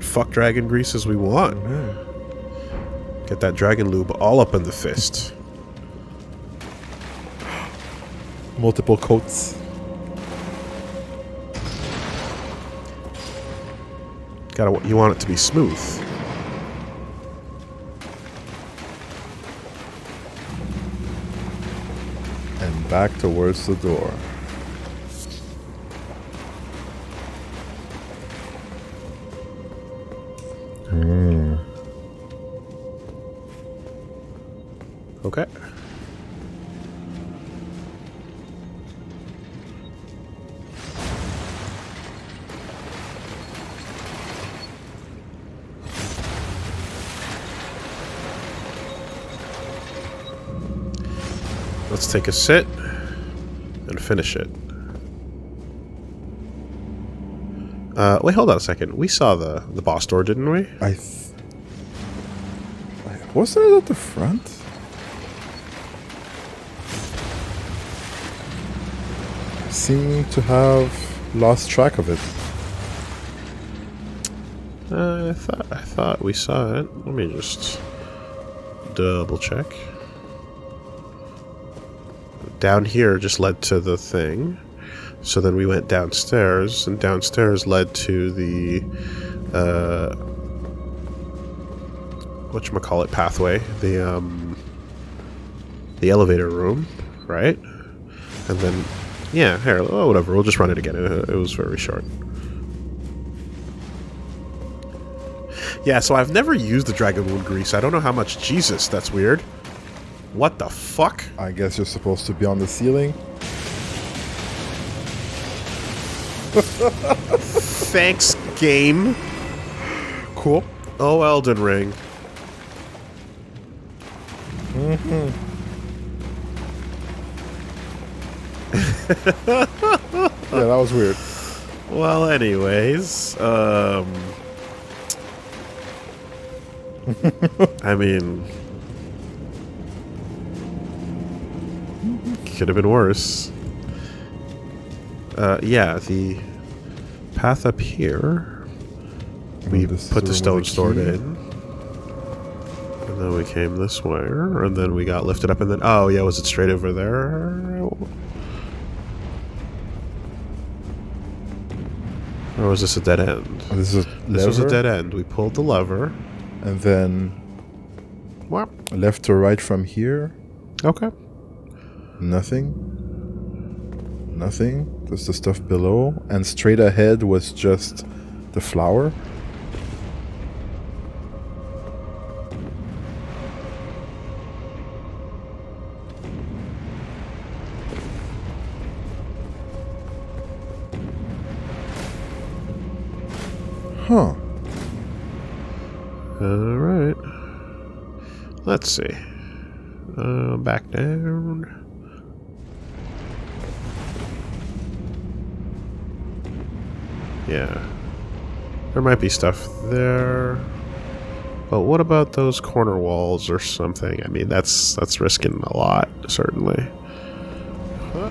fuck dragon grease as we want. Mm-hmm. Get that dragon lube all up in the fist. Multiple coats. You want it to be smooth. Back towards the door. Mm. Okay. Let's take a sit and finish it. Wait, hold on a second. We saw the boss door, didn't we? Wasn't it at the front? I seem to have lost track of it. I thought we saw it. Let me just double check. Down here just led to the thing. So then we went downstairs, and downstairs led to the whatchamacallit pathway, the elevator room, right? And then, yeah, here, oh, whatever, we'll just run it again. It was very short. Yeah, so I've never used the Dragon Wound Grease. I don't know how much. Jesus, that's weird. What the fuck? I guess you're supposed to be on the ceiling. Thanks, game. Cool. Oh, Elden Ring. Mm-hmm. Yeah, that was weird. Well, anyways, I mean, could have been worse. Yeah, the path up here. We put the stone sword in. And then we came this way, and then we got lifted up, and then, oh yeah, was it straight over there? Or was this a dead end? This was a dead end. We pulled the lever. And then what? Left to right from here. Okay. Nothing. Nothing. There's the stuff below. And straight ahead was just the flower. Huh. Alright. Let's see. Back down. Yeah. There might be stuff there. But what about those corner walls or something? I mean, that's risking a lot, certainly. Huh.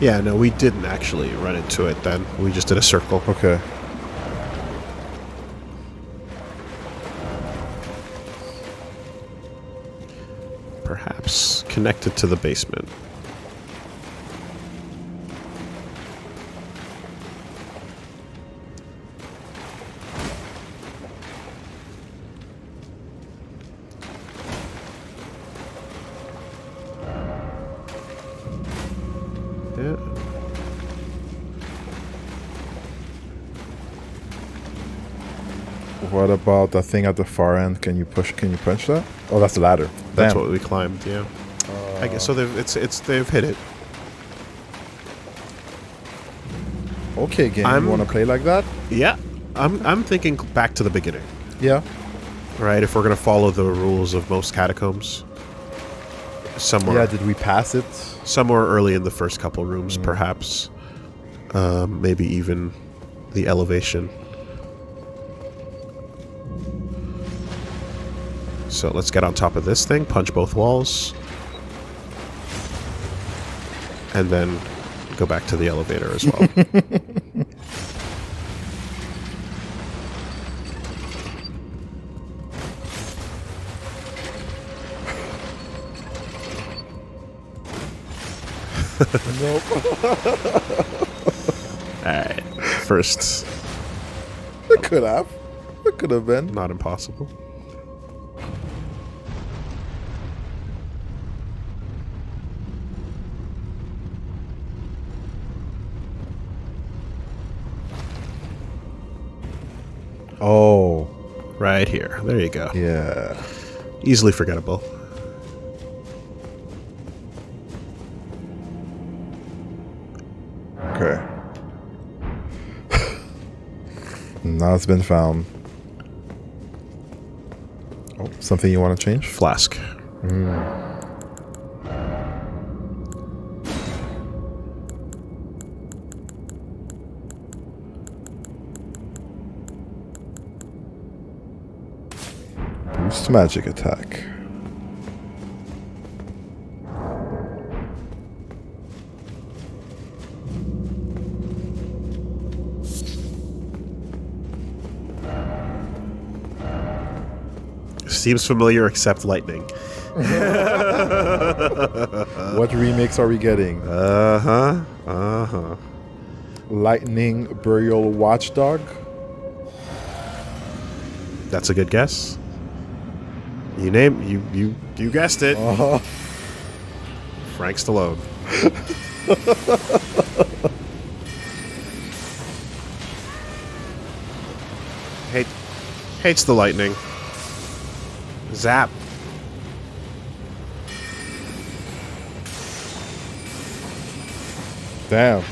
Yeah, no, we didn't actually run into it then. We just did a circle. Okay. Perhaps connected to the basement. What about the thing at the far end? Can you punch that? Oh, that's the ladder. That's what we climbed, yeah. I guess so. They've hit it. Okay, game. You want to play like that? Yeah. I'm thinking back to the beginning. Yeah. Right, if we're going to follow the rules of most catacombs. Somewhere. Yeah, did we pass it? Somewhere early in the first couple rooms, perhaps. Maybe even the elevation. So let's get on top of this thing, punch both walls, and then go back to the elevator as well. Nope. Alright, first. It could have. It could have been. Not impossible. Oh, right here. There you go. Yeah. Easily forgettable. Okay. Now it's been found. Something you want to change? Flask. Boost magic attack. Seems familiar, except lightning. What remakes are we getting? Lightning Burial Watchdog? That's a good guess. You name you guessed it. Frank Stallone. Hates the lightning. Zap. Damn.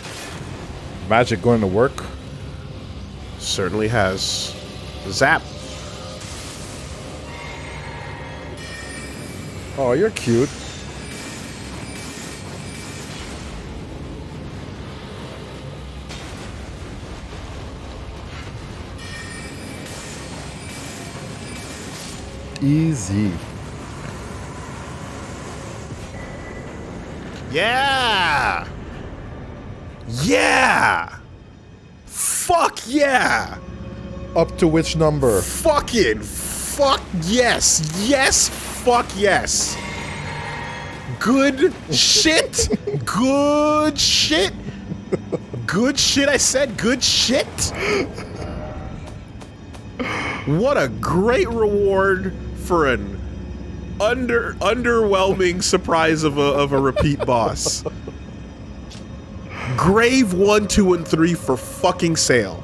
Magic going to work? Certainly has. Zap. Oh, you're cute. Easy. Yeah! Yeah! Fuck yeah! Up to which number? Fucking fuck yes! Yes, fuck yes! Good shit! Good shit! Good shit, I said good shit! What a great reward for an underwhelming surprise of a repeat boss. Grave 1, 2, and 3 for fucking sale.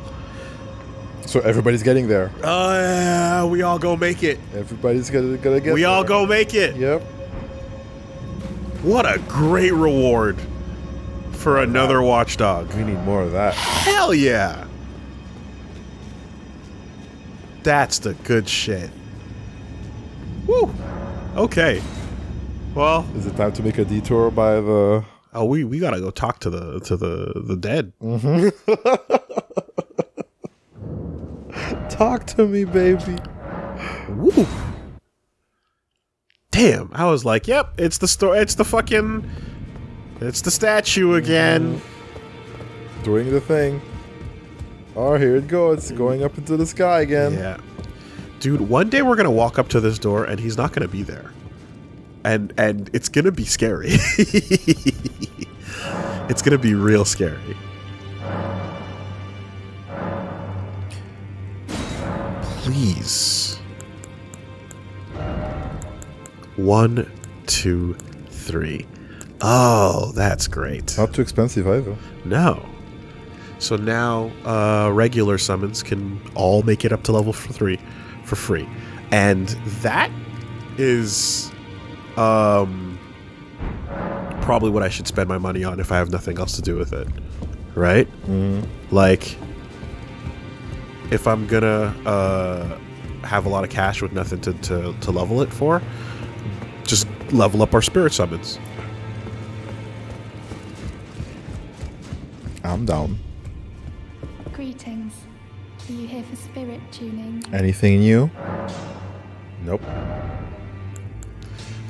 So everybody's getting there. We all go make it. Everybody's gonna get. We all go make it. Yep. What a great reward for another watchdog. We need more of that. Hell yeah. That's the good shit. Woo! Okay. Well, is it time to make a detour by the? Oh, we gotta go talk to the dead. Talk to me, baby. Woo! Damn! I was like, yep, it's the story. It's the fucking. It's the statue again. Doing the thing. Oh, here it goes. It's going up into the sky again. Yeah. Dude, one day we're going to walk up to this door and he's not going to be there. And it's going to be scary. It's going to be real scary. Please. 1, 2, 3. Oh, that's great. Not too expensive either. No. So now regular summons can all make it up to level 3. For free, and that is probably what I should spend my money on if I have nothing else to do with it, right? Like, if I'm gonna have a lot of cash with nothing to level it for, just level up our spirit summons. I'm down. Greetings. Are you here for spirit tuning? Anything new? Nope.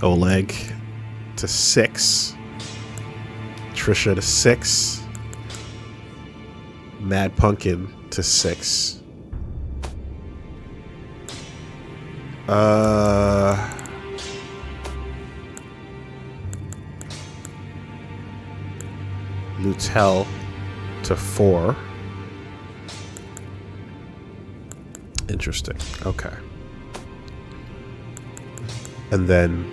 Oleg to 6. Trisha to 6. Mad Pumpkin to 6. Lutel to 4. Interesting. Okay. And then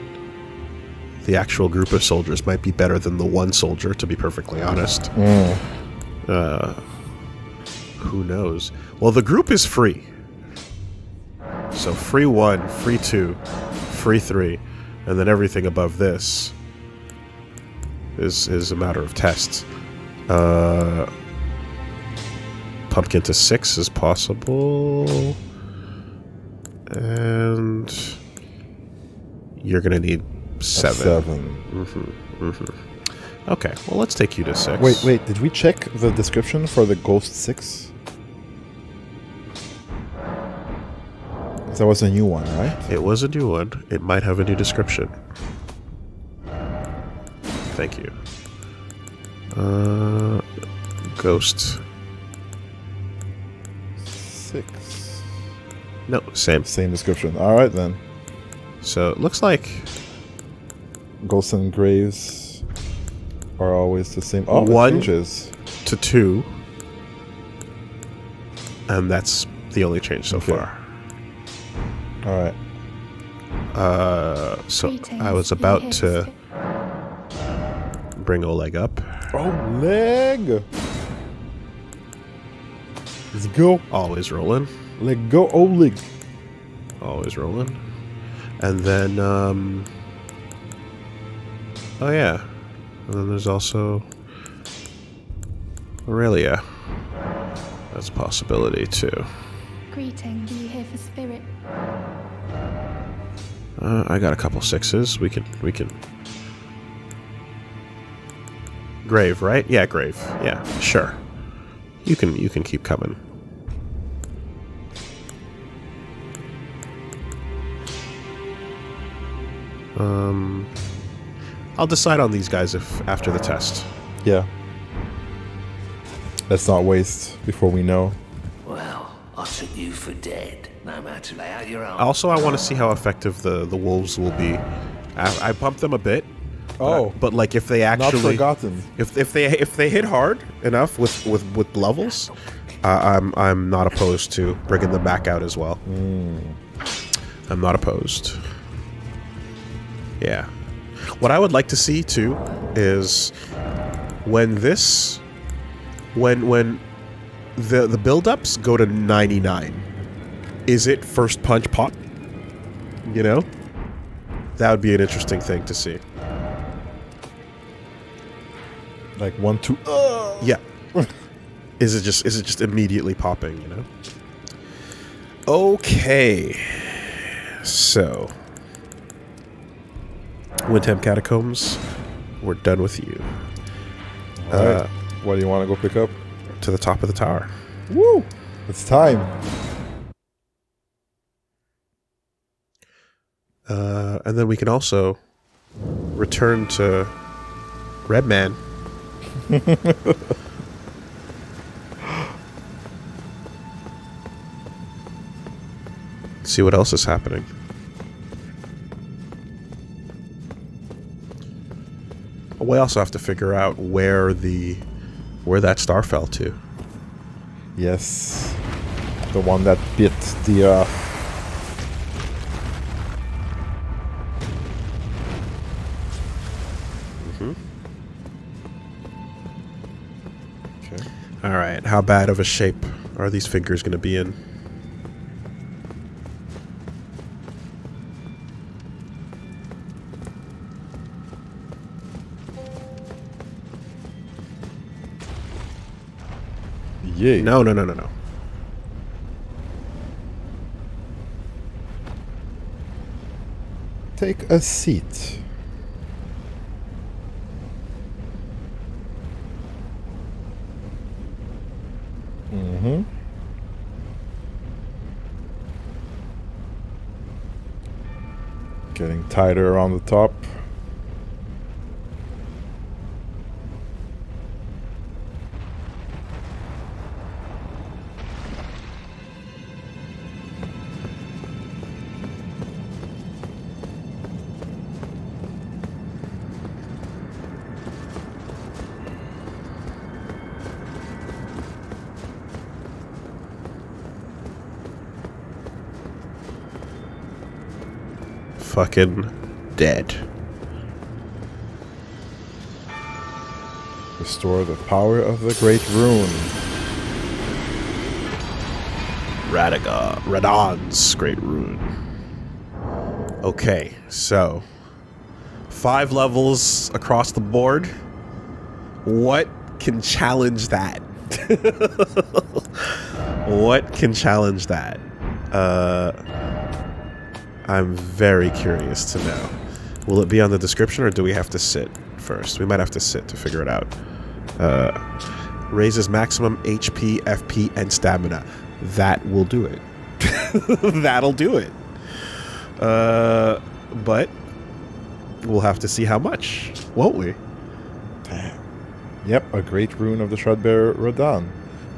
the actual group of soldiers might be better than the one soldier, to be perfectly honest. Who knows? Well, the group is free. So free 1, free 2, free 3, and then everything above this is a matter of tests. Pumpkin to 6 is possible. And you're going to need 7. Mm-hmm. Okay, well, let's take you to 6. Wait, did we check the description for the Ghost 6? Because that was a new one, right? It was a new one. It might have a new description. Thank you. Ghost 6. No, same. Same description. All right, then. So it looks like ghosts and graves are always the same. Oh, 1 to 2, and that's the only change so far. All right. So I was about to bring Oleg up. Oleg! Let's go. Always rolling. Let go, Oleg. Always rolling. And then, oh yeah. And then there's also Aurelia. That's a possibility too. Greeting, do you hear for spirit? I got a couple 6s. We can. Grave, right? Yeah, grave. Yeah, sure. You can keep coming. I'll decide on these guys if after the test. Yeah. Let's not waste before we know. Well, I took you for dead, no matter how you're on. Also, I want to see how effective the wolves will be. I bumped them a bit. Oh, but like if they actually not forgotten. If they hit hard enough with levels, I'm not opposed to bringing them back out as well. Mm. I'm not opposed. Yeah, what I would like to see too is when the buildups go to 99, is it first punch pop? You know, that would be an interesting thing to see. Like 1, 2, yeah. Is it just immediately popping? You know. Okay. So, Wyndham Catacombs, we're done with you. All right. What do you want to go pick up? To the top of the tower. Woo! It's time. And then we can also return to Redman. See what else is happening. We also have to figure out where that star fell to. Yes, the one that bit the. All right, how bad of a shape are these fingers going to be in? Yeah. No. Take a seat. Mm-hmm. Getting tighter around the top. Fucking dead. Restore the power of the great rune. Radagon's great rune. Okay, so 5 levels across the board. What can challenge that? What can challenge that? I'm very curious to know. Will it be on the description, or do we have to sit first? We might have to sit to figure it out. Raises maximum HP, FP, and stamina. That will do it. That'll do it. But we'll have to see how much, won't we? Damn. Yep, a great rune of the Shroudbearer Radahn.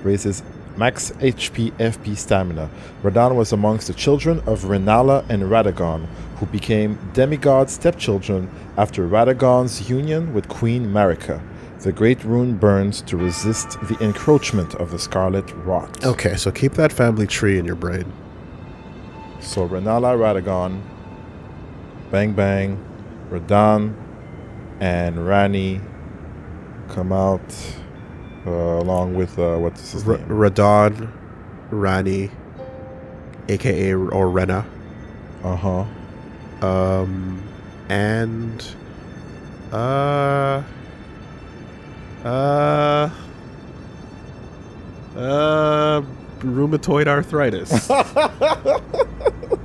Raises max HP, FP, stamina. Radahn was amongst the children of Rennala and Radagon, who became demigod stepchildren after Radagon's union with Queen Marika. The great rune burns to resist the encroachment of the Scarlet Rot. Okay, so keep that family tree in your brain. So Rennala, Radagon, Bang Bang, Radahn, and Ranni come out along with, what's his name? Radahn, Ranni, a.k.a. or Rena. Uh-huh. And... rheumatoid arthritis.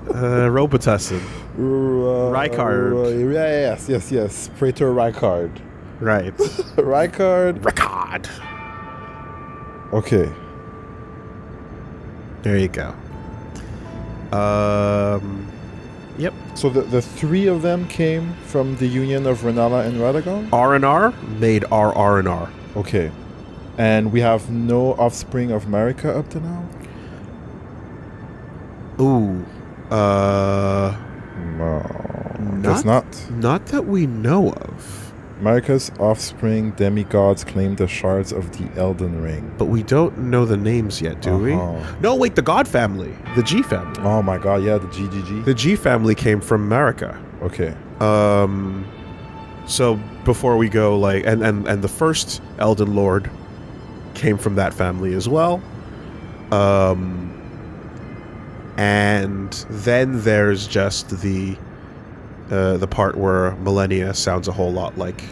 Robitussin. Rykard. Yes, yes, yes. Praetor Rykard. Right. Rykard. Rykard. Okay. There you go. Yep. So the three of them came from the union of Rennala and Radagon? R&R made R&R. Okay. And we have no offspring of Marika up to now? Ooh. No. There's not. Not that we know of. Marika's offspring demigods claim the shards of the Elden Ring. But we don't know the names yet, do we? No, wait, the God family. The G family. Oh my god, yeah, the GGG. The G family came from Marika. Okay. So before we go, like, and the first Elden Lord came from that family as well. And then there's just the part where Malenia sounds a whole lot like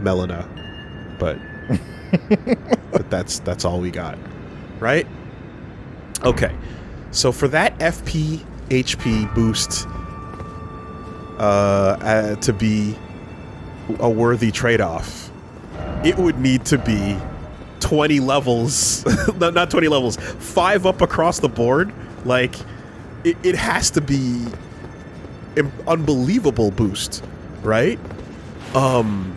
Melina, but but that's all we got, right? Okay, so for that FP HP boost to be a worthy trade-off, it would need to be 20 levels, no, not 20 levels, 5 up across the board. Like, it has to be an unbelievable boost, right? I'm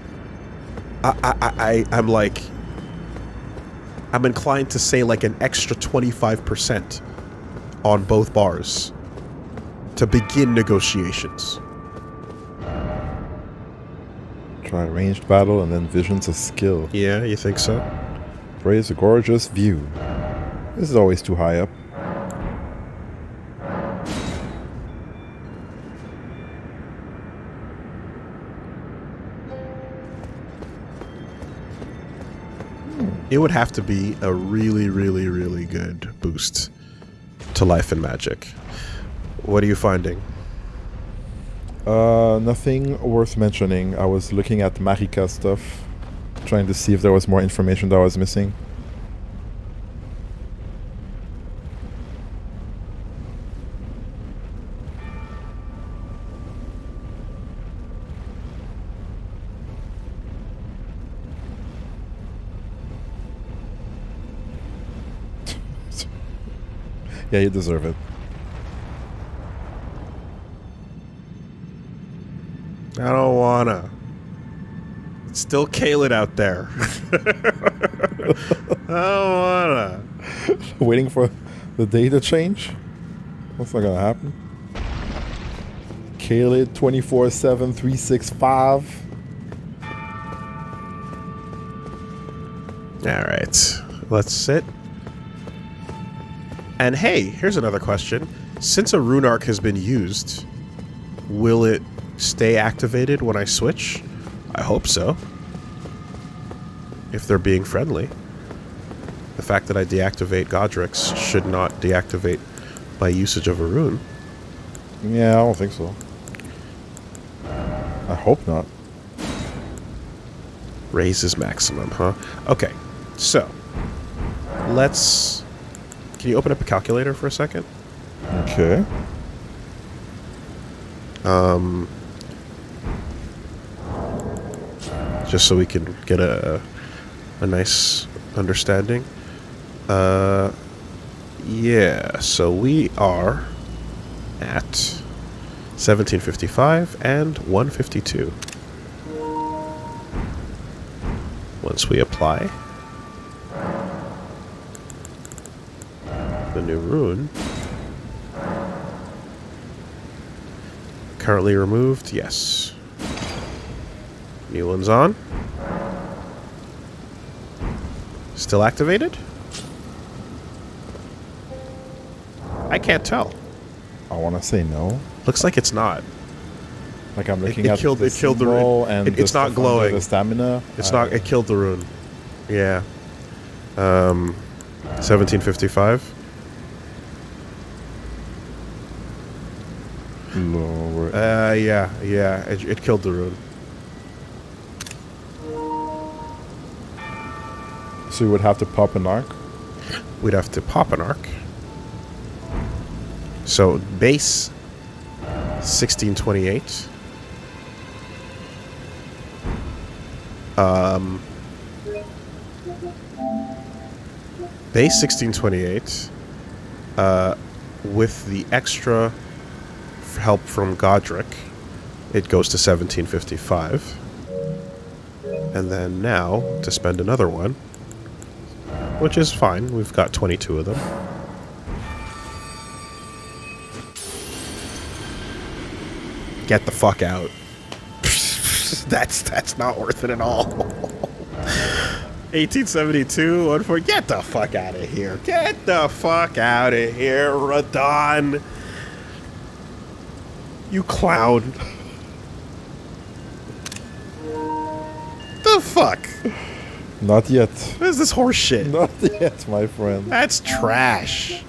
like, I'm inclined to say like an extra 25% on both bars to begin negotiations. Try ranged battle and then visions of skill. Yeah, you think so? Praise a gorgeous view. This is always too high up. It would have to be a really, really, really good boost to life and magic. What are you finding? Nothing worth mentioning. I was looking at Marika stuff, trying to see if there was more information that I was missing. Yeah, you deserve it. I don't wanna. It's still Caelid out there. I don't wanna. Waiting for the day to change? That's not gonna happen. Caelid 24/7, 365. Alright, let's sit. And hey, here's another question. Since a rune arc has been used, will it stay activated when I switch? I hope so. If they're being friendly. The fact that I deactivate Godrick's should not deactivate my usage of a rune. Yeah, I don't think so. I hope not. Raises maximum, huh? Okay, so let's... Can you open up a calculator for a second? Okay. Just so we can get a nice understanding. Yeah, so we are at 1755 and 152. Once we apply the new rune. Currently removed, yes. New one's on. Still activated? I can't tell. I want to say no. Looks like it's not. Like I'm looking at the symbol and it's not glowing. The stamina. It's not. It killed the rune. Yeah. 1755. No. Yeah. It killed the rune. So you would have to pop an arc. We'd have to pop an arc. So base 1628. Base 1628 with the extra help from Godrick it goes to 1755, and then now to spend another one, which is fine, we've got 22 of them. Get the fuck out. That's not worth it at all. 1872, 14. Get the fuck out of here. Get the fuck out of here, Radahn. You clown. The fuck? Not yet. What is this horse shit? Not yet, my friend. That's trash.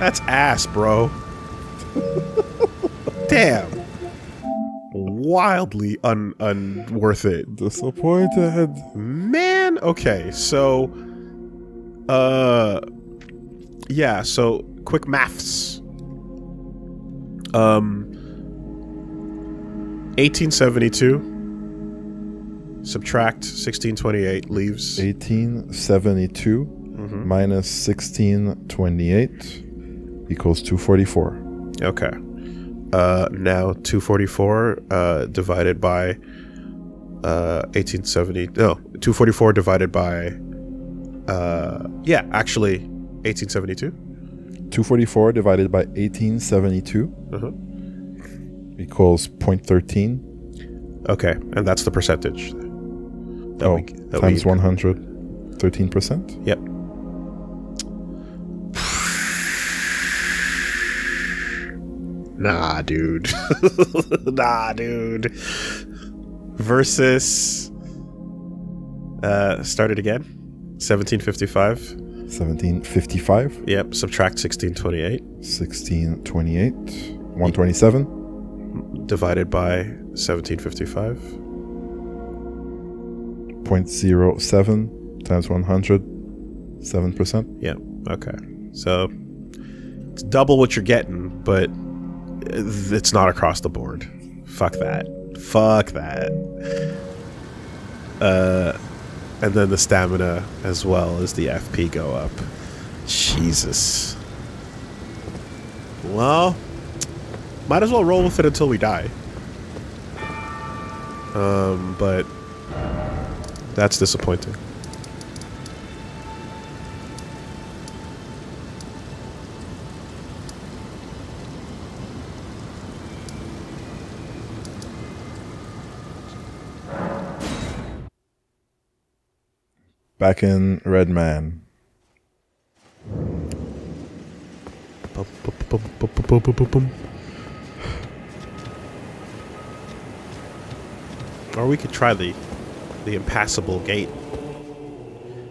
That's ass, bro. Damn. Wildly unworth it. Disappointed. Man, okay, so yeah, so quick maths. 1872 subtract 1628 leaves 1872 minus 1628 equals 244. Okay. Now 244 divided by 1870. No, 244 divided by. Yeah, actually, 1872. 244 divided by 1872 equals 0.13. Okay, and that's the percentage. That oh, that times 113%. Yep. Nah, dude. Nah, dude. Versus. Start it again. 1755. 1755. Yep. Subtract 1628. 1628. 127. Divided by 1755. 0.07 times 107%. Yep. Okay. So it's double what you're getting, but it's not across the board. Fuck that. Fuck that. And then the stamina as well as the FP go up. Jesus. Well, might as well roll with it until we die. But that's disappointing. Back in Redman. Or we could try the impassable gate.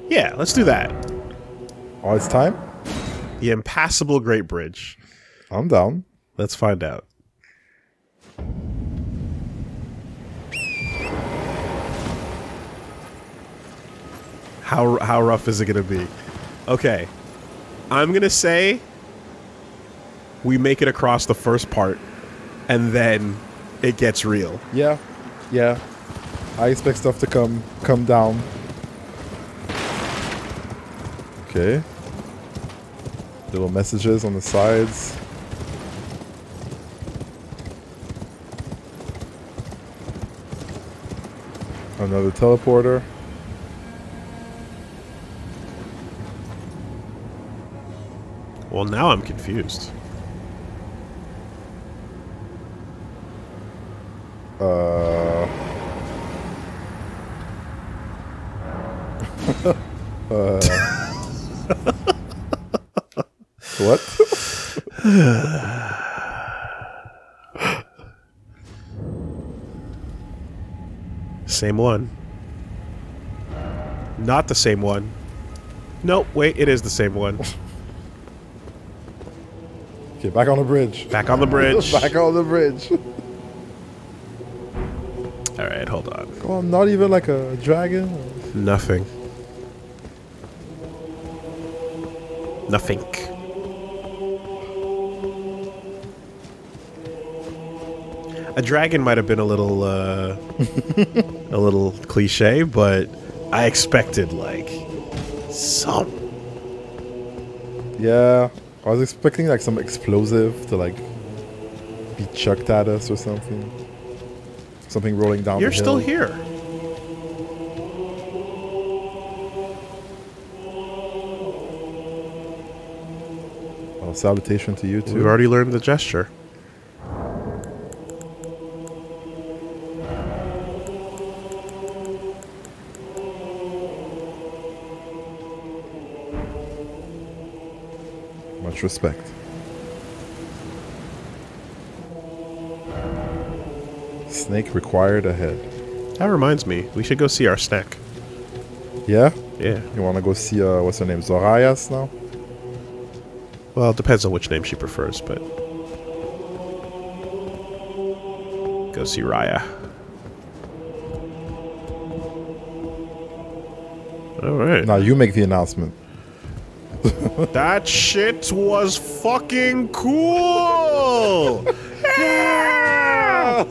Yeah, let's do that. Oh, it's time? The impassable Great Bridge. I'm down. Let's find out. How rough is it gonna be? Okay, I'm gonna say we make it across the first part, and then it gets real. Yeah, yeah. I expect stuff to come down. Okay. Little messages on the sides. Another teleporter. Well, now I'm confused. What? Same one. Not the same one. No, wait, it is the same one. Okay, back on the bridge. Back on the bridge. Back on the bridge. Alright, hold on. Oh, I'm not even like a dragon? Nothing. Nothing. A dragon might have been a little, a little cliche, but I expected, like, some. Yeah, I was expecting, like, some explosive to, like, be chucked at us or something. Something rolling down the hill. You're still here. Oh, salutation to you, too. We've already learned the gesture. Respect. Snake required ahead. That reminds me, we should go see our snack. Yeah? Yeah. You want to go see, what's her name, Zoraya's now? Well, it depends on which name she prefers, but... Go see Raya. Alright. Now you make the announcement. That shit was fucking cool! Yeah!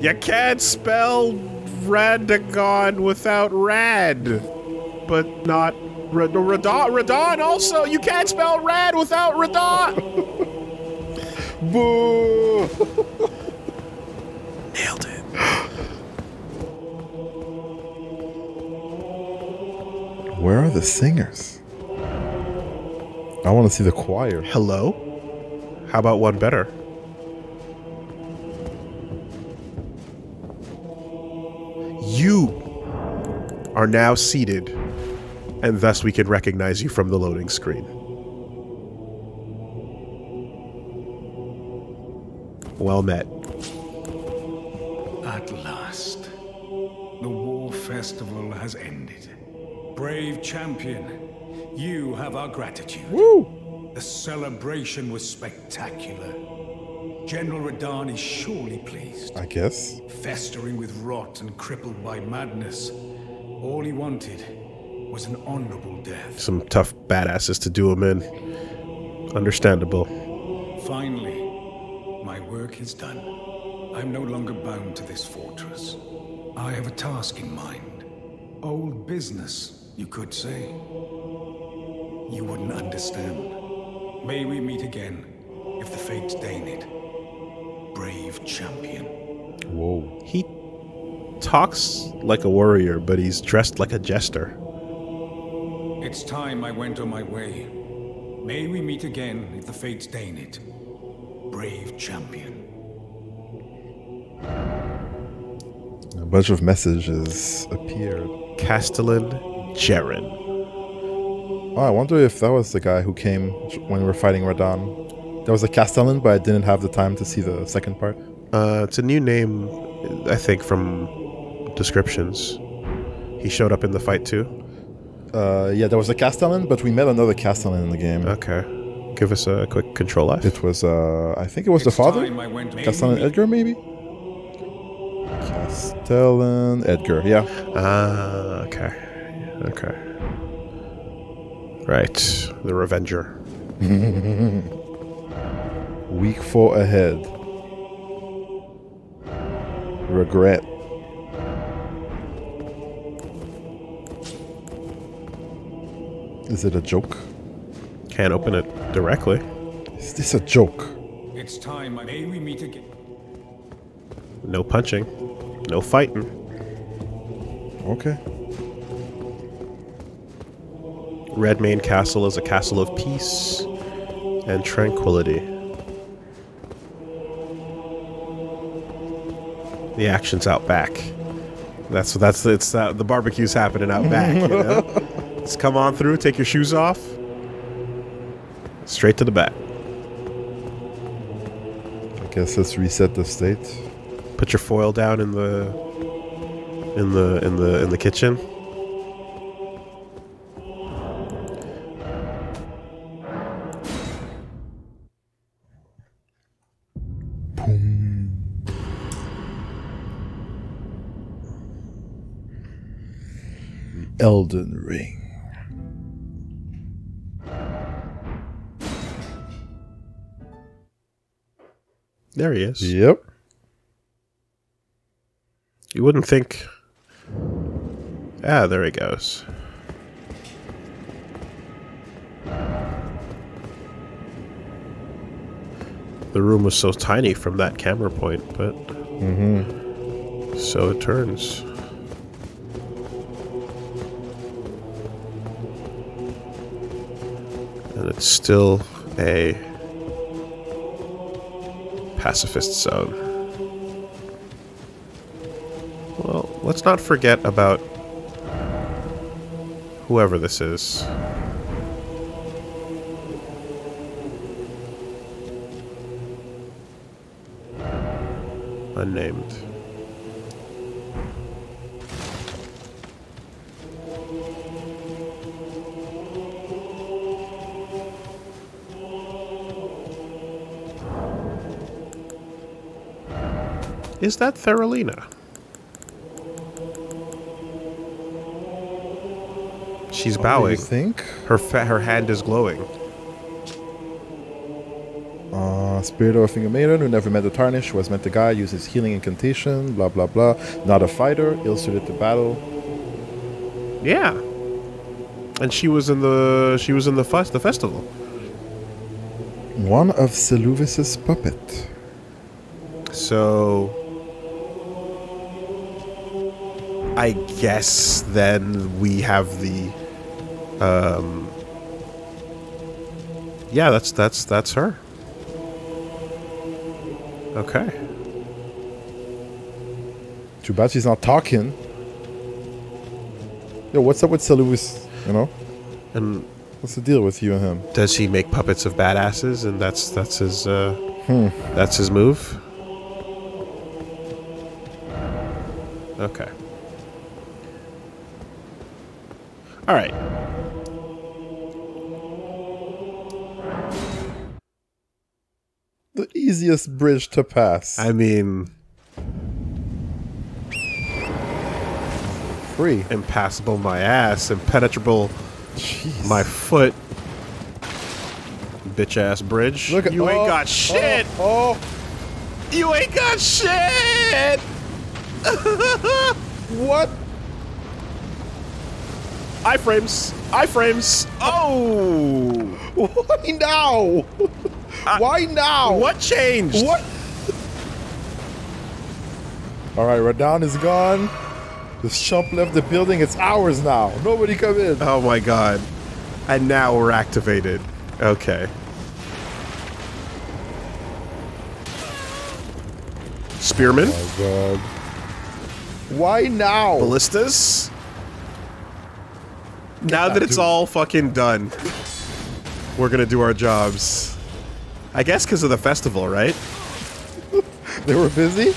You can't spell Radagon without rad, but not Radahn also! You can't spell rad without Radahn! Boo! Nailed it. Where are the singers? I want to see the choir. Hello? How about one better? You are now seated, and thus we can recognize you from the loading screen. Well met. At last, the war festival has ended. Brave champion. You have our gratitude. Woo! The celebration was spectacular. General Radahn is surely pleased. I guess. Festering with rot and crippled by madness. All he wanted was an honorable death. Some tough badasses to do him in. Understandable. Finally, my work is done. I'm no longer bound to this fortress. I have a task in mind. Old business, you could say. You wouldn't understand. May we meet again, if the fates deign it. Brave champion. Whoa. He talks like a warrior, but he's dressed like a jester. It's time I went on my way. May we meet again, if the fates deign it. Brave champion. A bunch of messages appeared. Castellan Jerren. Oh, I wonder if that was the guy who came when we were fighting Radahn. There was a Castellan, but I didn't have the time to see the second part. It's a new name, I think, from descriptions. He showed up in the fight too? Yeah, there was a Castellan, but we met another Castellan in the game. Okay. Give us a quick control life. It was, I think it was the father? Castellan Edgar, maybe? Castellan Edgar, yeah. Ah, okay. Okay. Right, the Revenger. Week 4 ahead. Regret. Is it a joke? Can't open it directly. Is this a joke? It's time, my day, we meet again. No punching. No fighting. Okay. Redmane Castle is a castle of peace and tranquility. The action's out back. The barbecue's happening out back, you know? Let's come on through, take your shoes off. Straight to the back. I guess let's reset the state. Put your foil down in the kitchen. Elden Ring. There he is. Yep. You wouldn't think. Ah, there he goes. The room was so tiny from that camera point, but so it turns. And it's still a pacifist zone. Well, let's not forget about whoever this is. Unnamed. Is that Theralina? She's bowing. Do you think? Her hand is glowing. Spirit of a Finger Maiden who never met the Tarnish, was met the guy, uses healing incantation, blah blah blah. Not a fighter, ill-suited to battle. Yeah. And she was in the festival. One of Seluvis's puppet. So I guess then we have the, yeah, that's her. Okay. Too bad she's not talking. Yo, what's up with Seluvis? You know, and what's the deal with you and him? Does he make puppets of badasses? And that's his move. Okay. All right. The easiest bridge to pass. I mean... Free. Impassable my ass, impenetrable Jeez. My foot. Bitch ass bridge. Look at, you ain't got shit! You ain't got shit! What? Iframes! Iframes! Oh! Why now? Why now? What changed? What? Alright, Radahn is gone. This chump left the building. It's ours now. Nobody come in. Oh my god. And now we're activated. Okay. Spearman? Oh my god. Why now? Ballistas? Now that it's all fucking done, we're gonna do our jobs. I guess because of the festival, right? They were busy?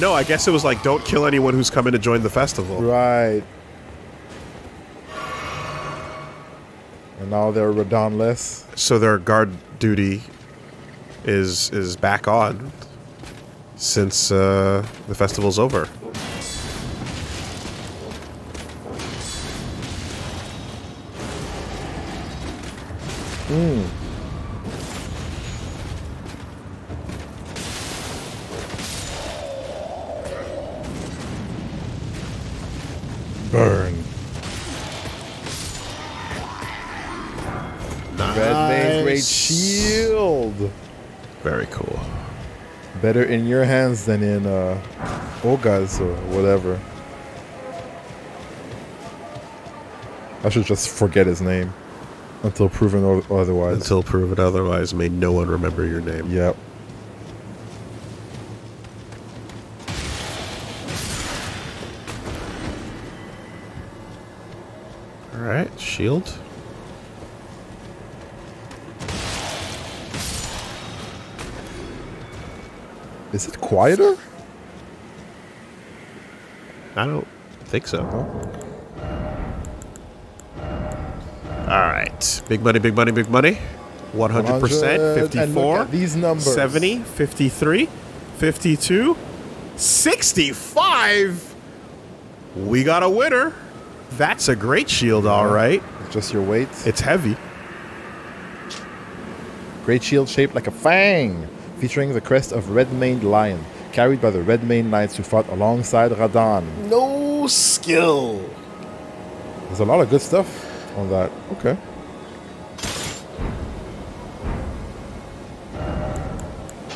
No, I guess it was like, don't kill anyone who's coming to join the festival. Right. And now they're Radahn-less. So their guard duty is back on since the festival's over. Nice. Redmane Great Shield. Very cool. Better in your hands than in Ogha's or whatever. I should just forget his name until proven otherwise. Until proven otherwise, may no one remember your name. Yep. All right, shield. Is it quieter? I don't think so. Alright. Big money, big money, big money. 100%, 54, these numbers. 70, 53, 52, 65. We got a winner. That's a great shield, alright. Just your weight. It's heavy. Great shield shaped like a fang, featuring the crest of Redmane Lion, carried by the Redmane Knights who fought alongside Radahn. No skill! There's a lot of good stuff on that. Okay.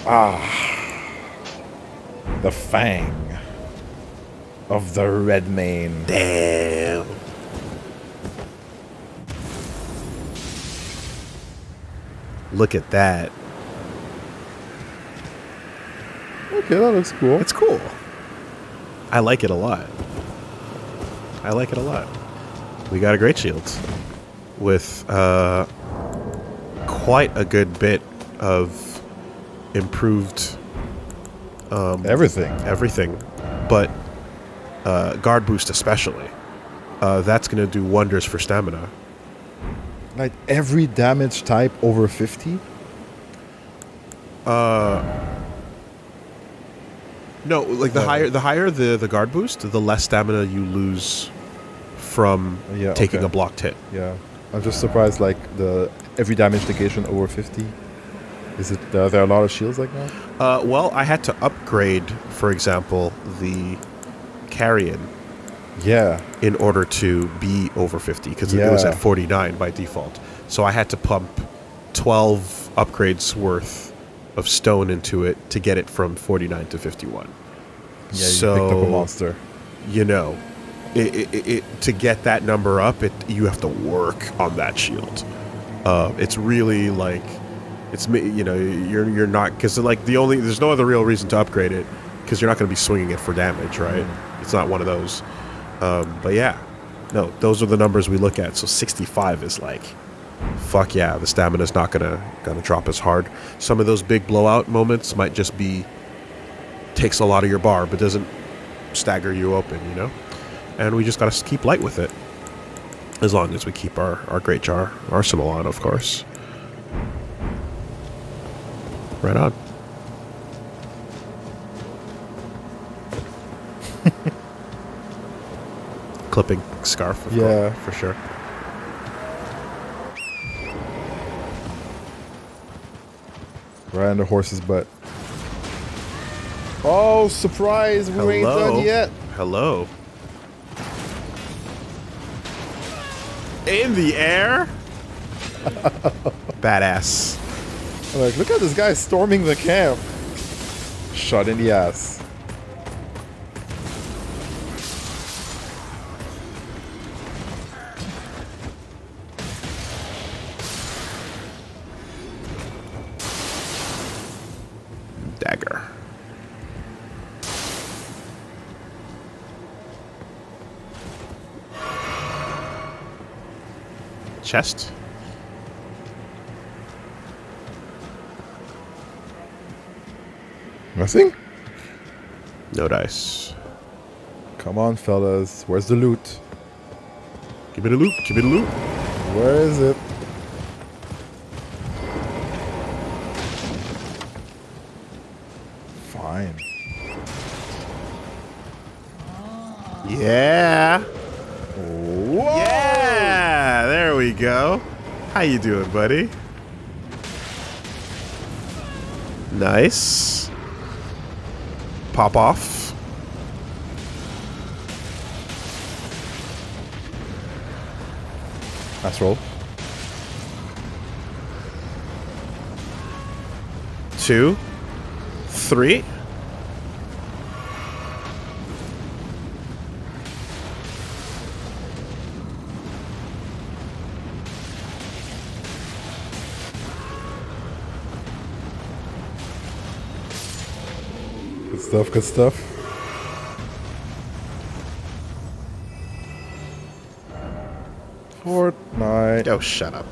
Ah. The Fang of the Redmane. Damn. Look at that. Okay, that looks cool. It's cool. I like it a lot. I like it a lot. We got a great shield with quite a good bit of improved everything, but guard boost especially. That's gonna do wonders for stamina. Like every damage type over 50. No, like the higher the guard boost, the less stamina you lose from taking a blocked hit. Yeah, I'm just surprised. Like the every damage negation over 50. Is it? Are there a lot of shields like that? Well, I had to upgrade, for example, the Carrion. Yeah. In order to be over 50, because it was at 49 by default, so I had to pump 12 upgrades worth of stone into it to get it from 49 to 51. Yeah, you picked up a monster. You know, to get that number up, you have to work on that shield. It's really like, you know, you're not, because like there's no other real reason to upgrade it, because you're not going to be swinging it for damage, right? Mm. It's not one of those. But yeah, no, those are the numbers we look at. So 65 is like, fuck yeah, the stamina's not gonna drop as hard. Some of those big blowout moments might just be takes a lot of your bar, but doesn't stagger you open, you know? And we just gotta keep light with it. As long as we keep our great jar arsenal on, of course. Right on. Clipping scarf, of course, for sure. Right on the horse's butt. Oh, surprise! We ain't done yet. Hello. In the air. Badass. I'm like, look at this guy storming the camp. Shot in the ass. Chest. Nothing? No dice. Come on, fellas. Where's the loot? Give me the loot. Give me the loot. Where is it? Fine. Yeah. Go. How you doing, buddy? Nice. Pop off. Nice roll. 2, 3. Good stuff, good stuff. Fortnite. Oh, shut up.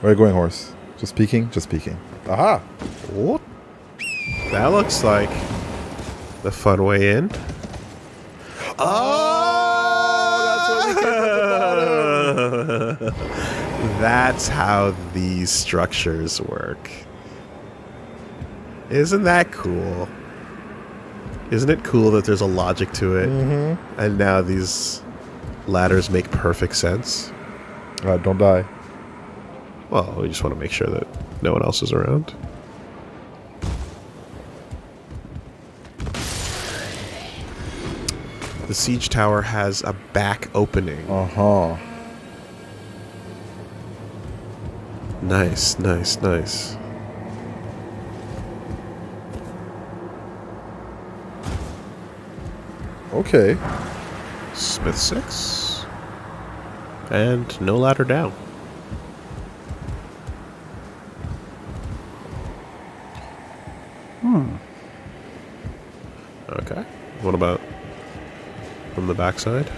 Where are you going, horse? Just peeking? Just peeking. Aha! What? That looks like the fun way in. Oh! That's what we got at the bottom. That's how these structures work. Isn't that cool? Isn't it cool that there's a logic to it? Mm-hmm. And now these ladders make perfect sense. Alright, don't die. Well, we just want to make sure that no one else is around. The siege tower has a back opening. Uh-huh. Nice, nice, nice. Okay. Smith 6. And no ladder down. Hmm. Okay. What about from the backside?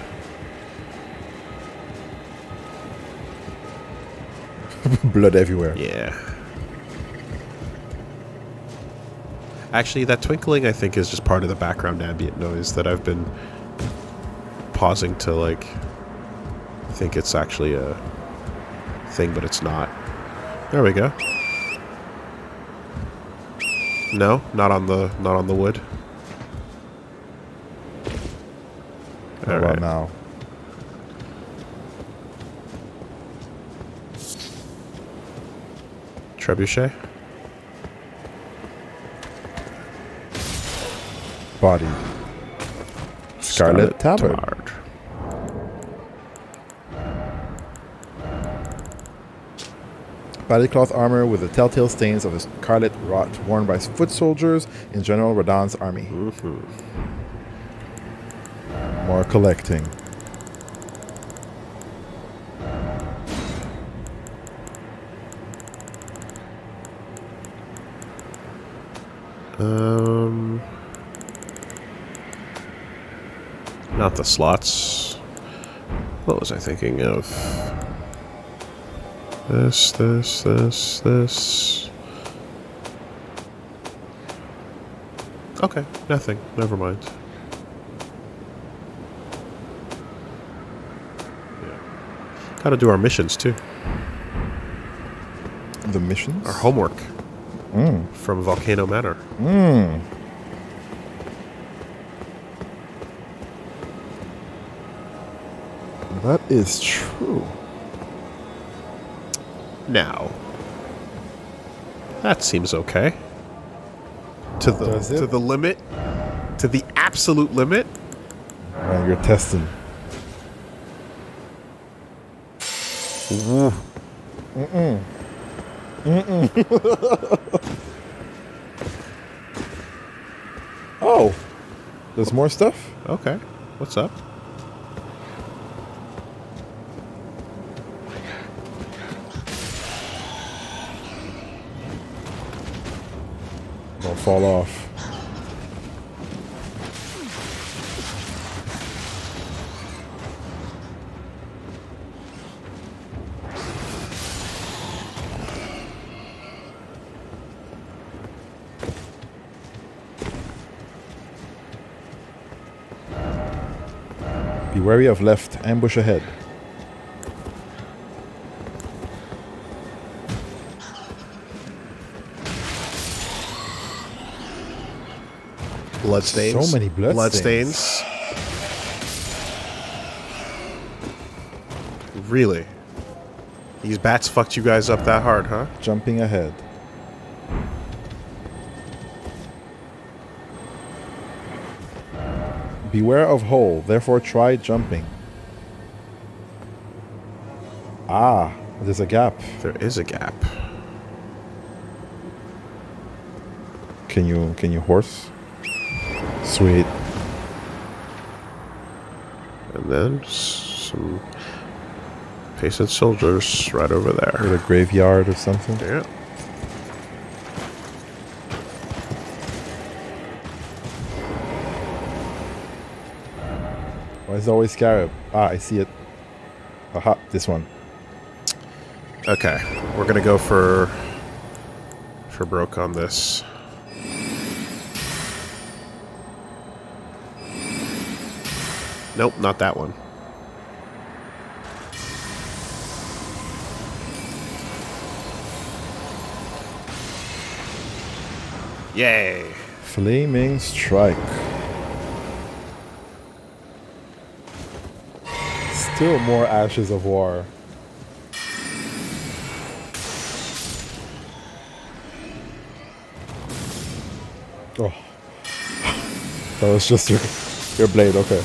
Blood everywhere. Yeah. Actually, that twinkling, I think, is just part of the background ambient noise that I've been pausing to, like, think it's actually a thing, but it's not. There we go. No, not on the wood. All right. How about now? Trebuchet? Body. Scarlet Tabard. Bodycloth armor with the telltale stains of a scarlet rot worn by foot soldiers in General Radahn's army. Mm-hmm. More collecting. Not the slots. What was I thinking of? This. Okay, nothing. Never mind. Yeah. Gotta do our missions too. The missions? Our homework. Mm. From Volcano Manor. Mm. That is true. Now, that seems okay. To the limit, to the absolute limit. Well, you're testing. Mm-mm. Mm-mm. Mm-mm. Oh, there's more stuff. Okay, what's up? Fall off. Be wary of left, ambush ahead. Bloodstains. So many bloodstains. Really? These bats fucked you guys up that hard, huh? Jumping ahead. Beware of hole, therefore try jumping. Ah, there's a gap. There is a gap. Can you horse? Sweet. And then some patient soldiers right over there. Or the graveyard or something? Yeah. Why is there always scarab? Ah, I see it. Aha, this one. Okay, we're gonna go for broke on this. Nope, not that one. Yay! Flaming Strike. Still more Ashes of War. Oh. That was just your blade, okay.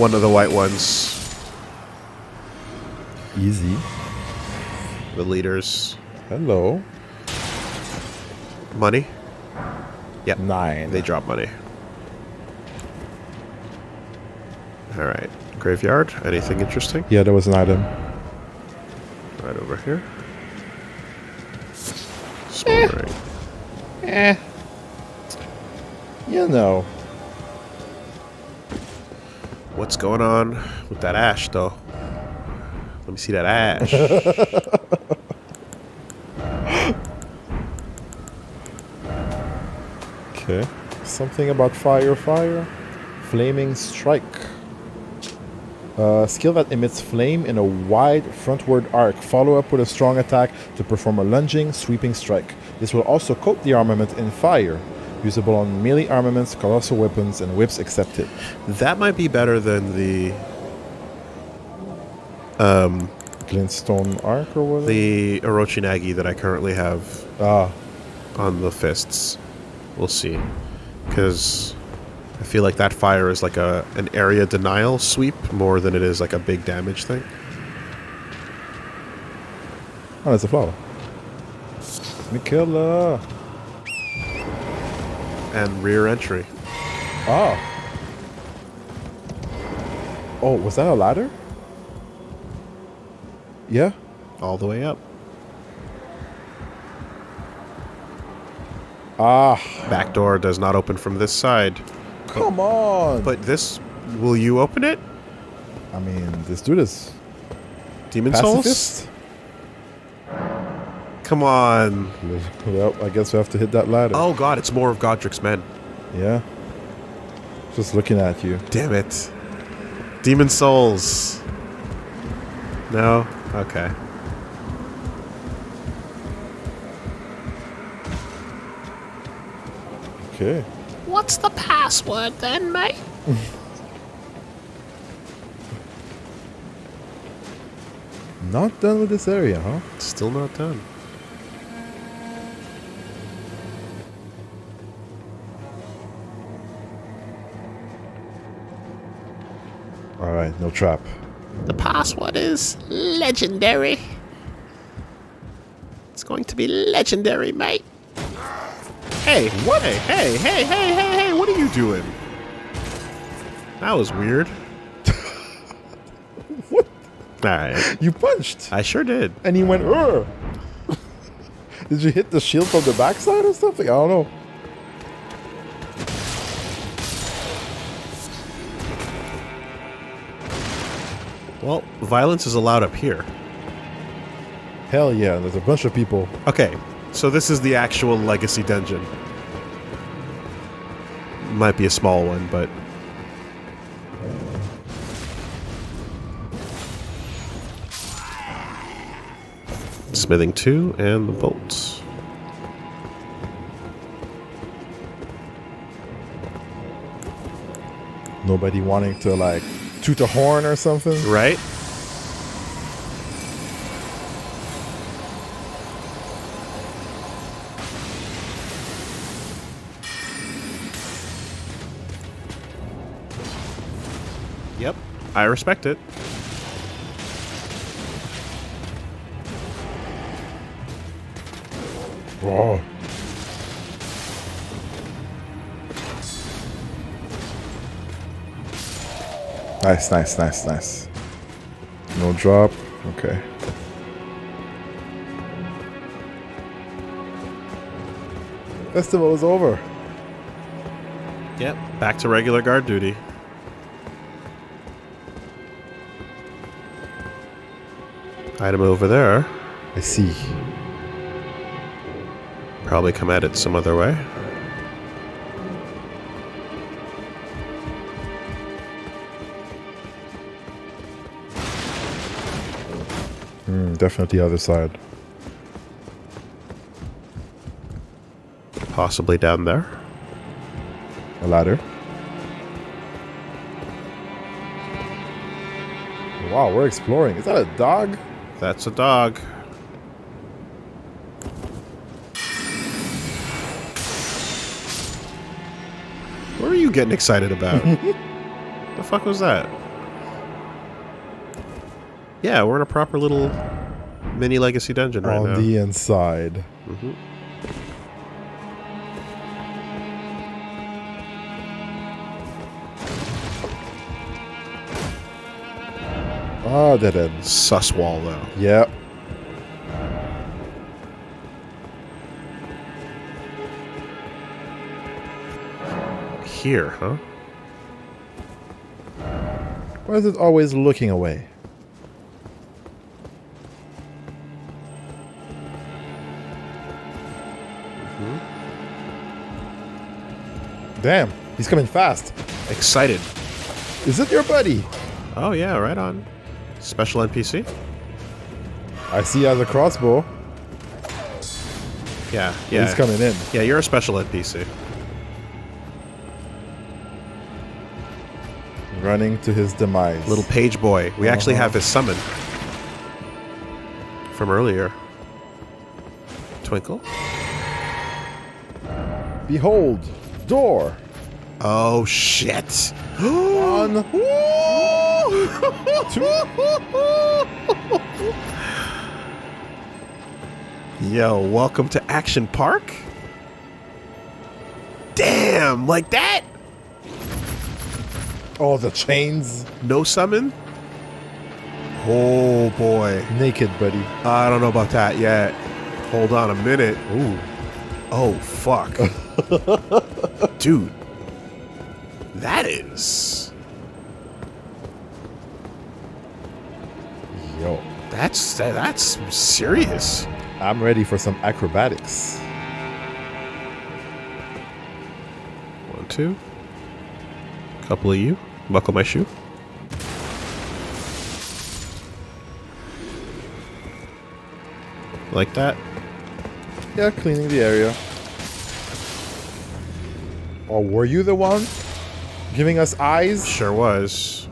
One of the white ones. Easy. The leaders. Hello. Money? Yep. 9. They drop money. Alright. Graveyard. Anything interesting? Yeah, there was an item. Right over here. Smoldering. Eh. You know. What's going on with that ash, though? Let me see that ash. Okay. Something about fire. Flaming Strike. Skill that emits flame in a wide frontward arc. Follow up with a strong attack to perform a lunging, sweeping strike. This will also coat the armament in fire. Usable on melee armaments, colossal weapons, and whips accepted. That might be better than the... Glintstone Arc or whatever? The Orochinagi that I currently have on the fists. We'll see. Because I feel like that fire is like an area denial sweep more than it is like a big damage thing. Oh, that's a flower. Miquella! And rear entry. Oh. Oh, was that a ladder? Yeah. All the way up. Ah. Back door does not open from this side. Come on. But this, will you open it? I mean, let's do this. Demon Souls? Come on. Well, I guess we have to hit that ladder. Oh god, it's more of Godrick's men. Yeah. Just looking at you. Damn it. Demon Souls. No? Okay. Okay. What's the password then, mate? Not done with this area, huh? Still not done. Alright, no trap. The password is legendary. It's going to be legendary, mate. Hey, what? Hey, what are you doing? That was weird. What? Alright. You punched. I sure did. And he went, urgh. Did you hit the shield from the backside or something? I don't know. Well, violence is allowed up here. Hell yeah, there's a bunch of people. Okay, so this is the actual Legacy Dungeon. Might be a small one, but... Smithing 2 and the bolts. Nobody wanting to, like... toot a horn or something? Right? I respect it. Oh. Nice, nice, nice, nice. No drop. Okay. Festival is over. Yep, back to regular guard duty. Item over there. I see. Probably come at it some other way. Definitely the other side. Possibly down there. A ladder. Wow, we're exploring. Is that a dog? That's a dog. What are you getting excited about? The fuck was that? Yeah, we're in a proper little mini legacy dungeon right now. On the inside. Mm-hmm. Oh, that a sus wall though. Yep. Here, huh? Why is it always looking away? Mm-hmm. Damn, he's coming fast. Excited. Is it your buddy? Oh yeah, right on. Special NPC? I see you as a crossbow. Yeah, yeah. He's coming in. Yeah, you're a special NPC. Running to his demise. Little page boy. We actually have his summon from earlier. Twinkle. Behold, door. Oh shit! One, two. Yo, welcome to Action Park. Damn, like that. Oh, the chains. No summon? Oh, boy. Naked, buddy. I don't know about that yet. Hold on a minute. Ooh. Oh, fuck. Dude. That is... Yo. That's serious. I'm ready for some acrobatics. One, two. Couple of you. Buckle my shoe. Like that? Yeah, cleaning the area. Or were you the one giving us eyes? Sure was.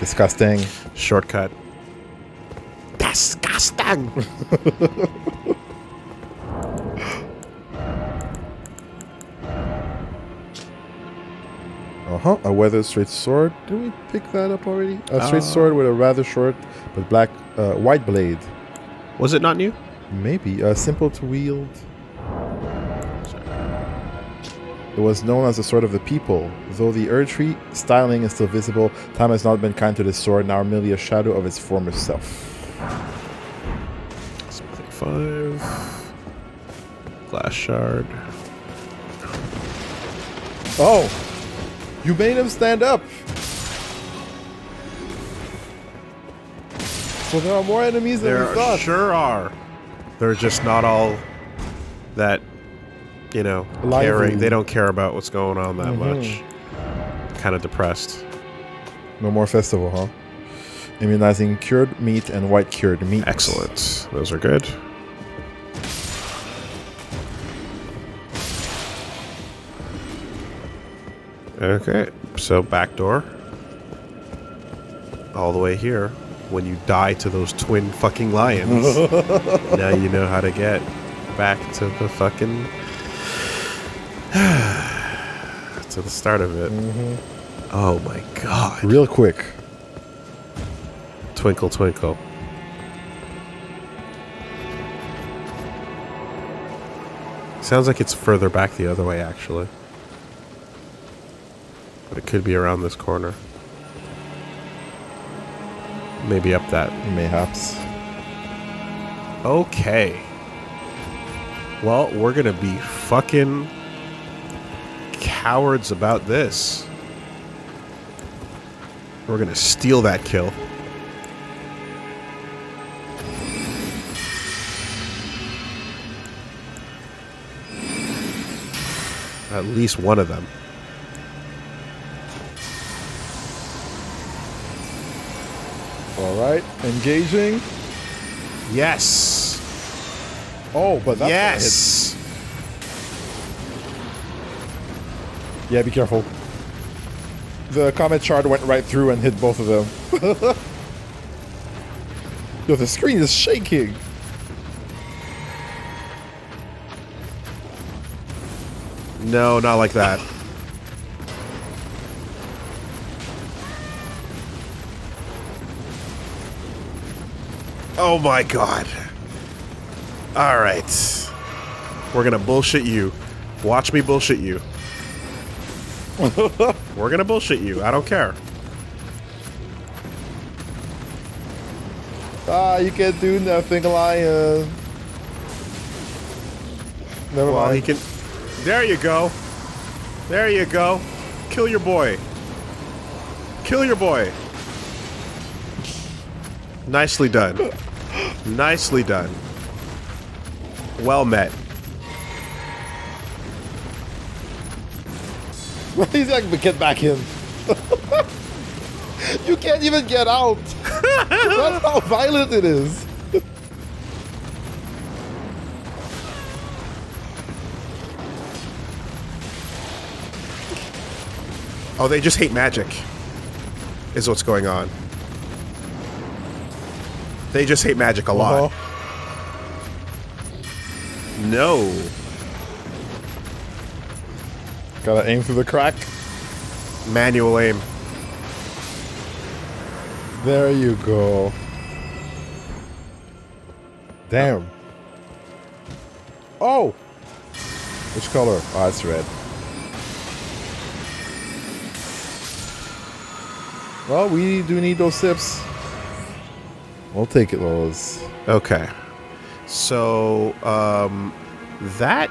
Disgusting. Shortcut. Disgusting! Uh-huh, a weathered straight sword. Did we pick that up already? A straight sword with a rather short but black, white blade. Was it not new? Maybe. Simple to wield. Sorry. It was known as the sword of the people. Though the Erdtree styling is still visible, time has not been kind to this sword, now merely a shadow of its former self. Something 5. Glass shard. Oh! You made him stand up! So there are more enemies than we thought. There sure are. They're just not all that, you know, caring. They don't care about what's going on that much. Kind of depressed. No more festival, huh? Immunizing cured meat and white cured meat. Excellent. Those are good. Okay, so back door. All the way here. When you die to those twin fucking lions, now you know how to get back to the fucking... to the start of it. Mm-hmm. Oh my god. Real quick. Twinkle, twinkle. Sounds like it's further back the other way, actually. But it could be around this corner. Maybe up that. Mayhaps. Okay. Well, we're gonna be fucking cowards about this. We're gonna steal that kill. At least one of them. All right, engaging. Yes. Oh, but that's yes. Yeah, be careful. The comet shard went right through and hit both of them. Yo, the screen is shaking. No, not like that. Oh my god. Alright. We're gonna bullshit you. Watch me bullshit you. We're gonna bullshit you. I don't care. Ah, you can't do nothing, Lion. Never mind. He can... There you go. There you go. Kill your boy. Kill your boy. Nicely done. Nicely done. Well met. He's like, but get back in. You can't even get out. That's how violent it is. Oh, they just hate magic, is what's going on. They just hate magic a lot. Uh-huh. No. Gotta aim through the crack. Manual aim. There you go. Damn. Oh! Which color? Oh, it's red. Well, we do need those sips. We'll take it, Lowe's. Okay. So, that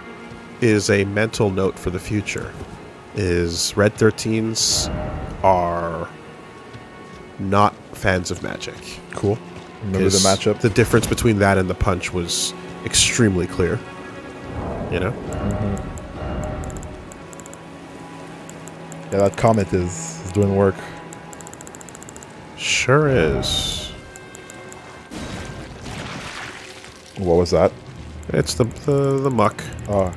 is a mental note for the future, is Red 13s are not fans of magic. Cool. Remember the matchup? The difference between that and the punch was extremely clear, you know? Mm-hmm. Yeah, that comet is doing work. Sure is. What was that? It's the muck. Oh.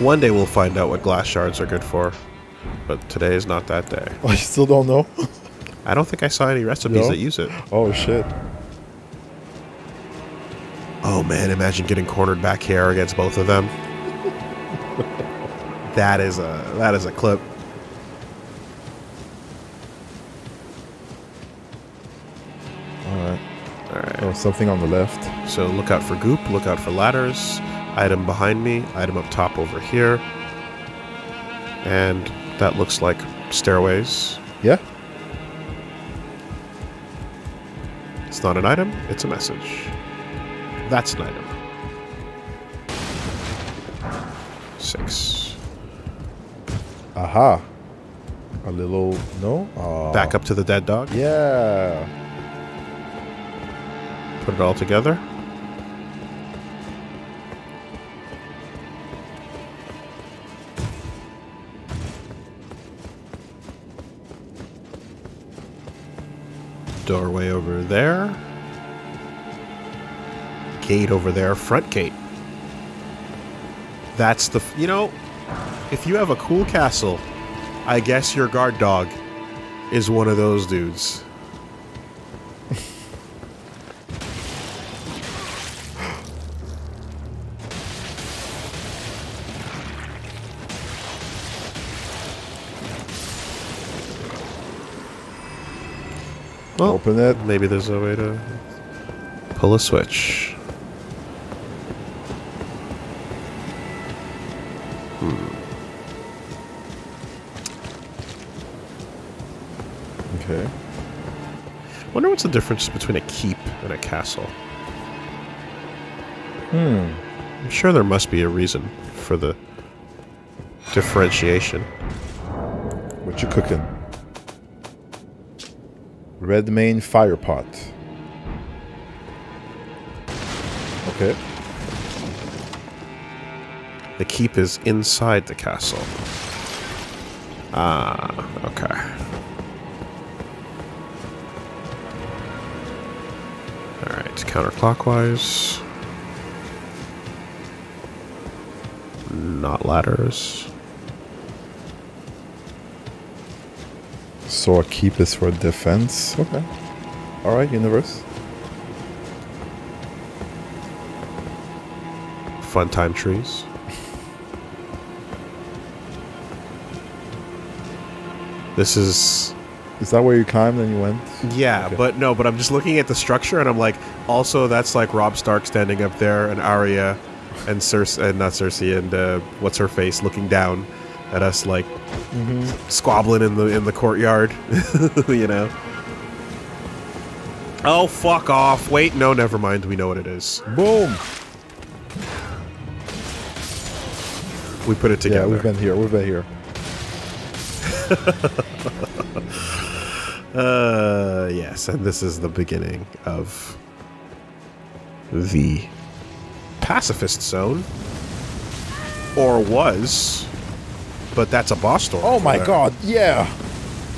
One day we'll find out what glass shards are good for. But today is not that day. Oh, you still don't know? I don't think I saw any recipes that use it. Oh, shit. Oh, man, imagine getting cornered back here against both of them. that is a clip. All right. All right. Oh, something on the left. So look out for goop, look out for ladders. Item behind me, item up top over here. And... that looks like stairways. Yeah. It's not an item, it's a message. That's an item. 6. Aha. A little... no? Oh. Back up to the dead dog? Yeah. Put it all together. Doorway over there. Gate over there. Front gate. That's the... You know, if you have a cool castle, I guess your guard dog is one of those dudes. Well, open that. Maybe there's a way to pull a switch. Okay. Wonder what's the difference between a keep and a castle. I'm sure there must be a reason for the differentiation. What you cooking? Redmane Firepot. Okay. The keep is inside the castle. Ah, okay. Alright, counterclockwise. Not ladders. So a keep is for defense. Okay. Alright, universe. Fun time trees. This is... Is that where you climbed and you went? Yeah, okay. But no, but I'm just looking at the structure and I'm like, also that's like Robb Stark standing up there and Arya and Cersei, and not Cersei, and what's her face looking down at us like squabbling in the courtyard, you know. Oh, fuck off. Wait, no, never mind. We know what it is. Boom. We put it together. Yeah, we've been here. We've been here. Yes, and this is the beginning of the pacifist zone. Or was... But that's a boss storm. Oh my god, yeah.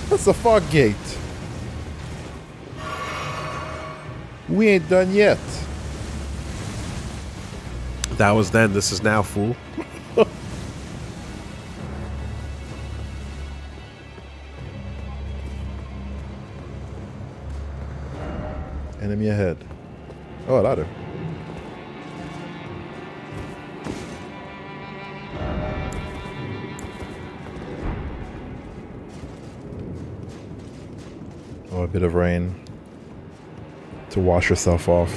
That's a fog gate. We ain't done yet. That was then, this is now, fool. Enemy ahead. Oh, a ladder. A bit of rain to wash yourself off.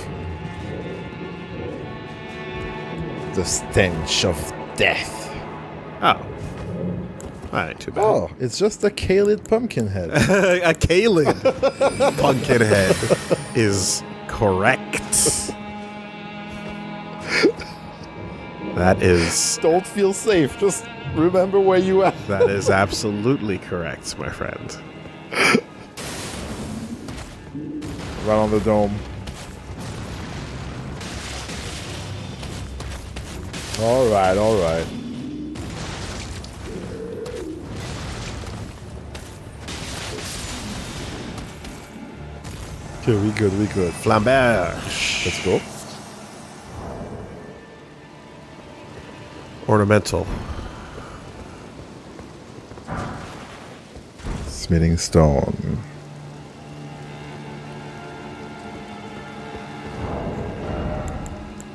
The stench of death. Oh. That ain't too bad. Oh, it's just a Caelid pumpkin head. A Caelid pumpkin head is correct. That is... Don't feel safe. Just remember where you are. That is absolutely correct, my friend. Right on the dome. All right, all right. Okay, we good, we good. Flamberge. Let's go. Ornamental. Smithing stone.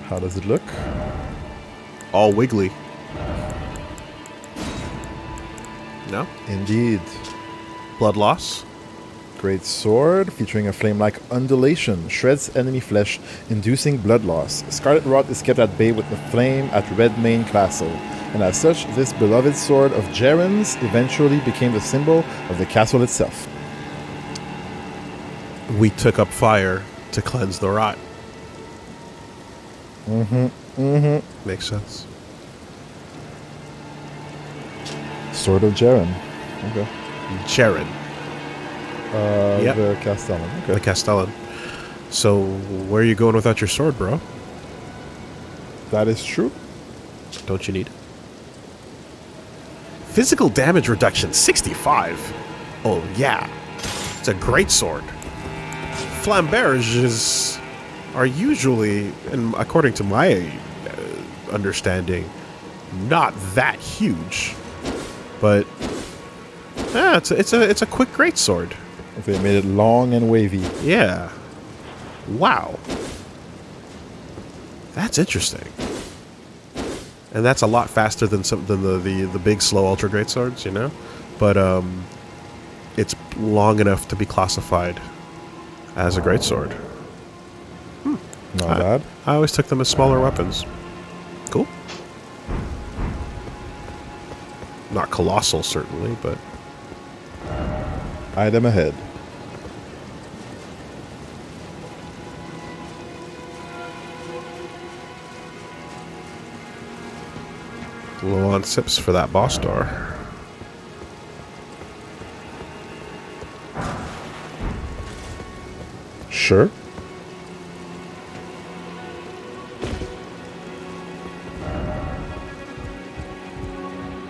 How does it look? All wiggly. No? Indeed. Blood loss. Great sword featuring a flame-like undulation. Shreds enemy flesh, inducing blood loss. Scarlet Rot is kept at bay with the flame at Redmane Castle. And as such, this beloved sword of Jerren's eventually became the symbol of the castle itself. We took up fire to cleanse the rot. Makes sense. Sword of Jerren. Okay. Jerren. Yep. The Castellan. Okay. The Castellan. So, where are you going without your sword, bro? That is true. Don't you need it? Physical damage reduction, 65. Oh, yeah. It's a great sword. Flamberge is... are usually, and according to my understanding, not that huge, but yeah, it's a quick greatsword. If they made it long and wavy. Yeah. Wow. That's interesting. And that's a lot faster than the big slow ultra greatswords, you know. But it's long enough to be classified as a greatsword. Hmm. Not bad. I always took them as smaller weapons. Cool. Not colossal, certainly, but. Item ahead. Low on sips for that boss door. Sure.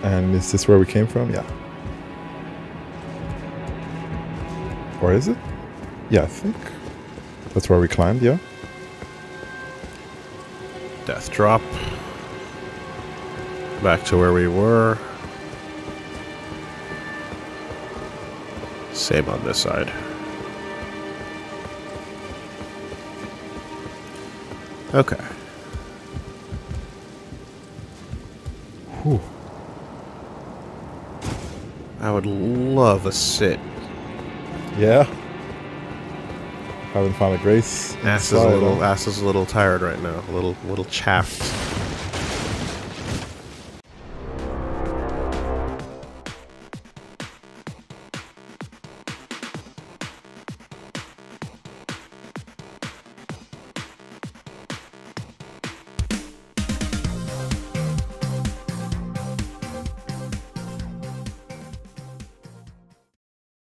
And is this where we came from? Yeah. Or is it? Yeah, I think that's where we climbed, yeah. Death drop. Back to where we were. Same on this side. Okay. Whew. I would love a sit. Yeah. Haven't found a grace. Ass is a little tired right now. A little chapped.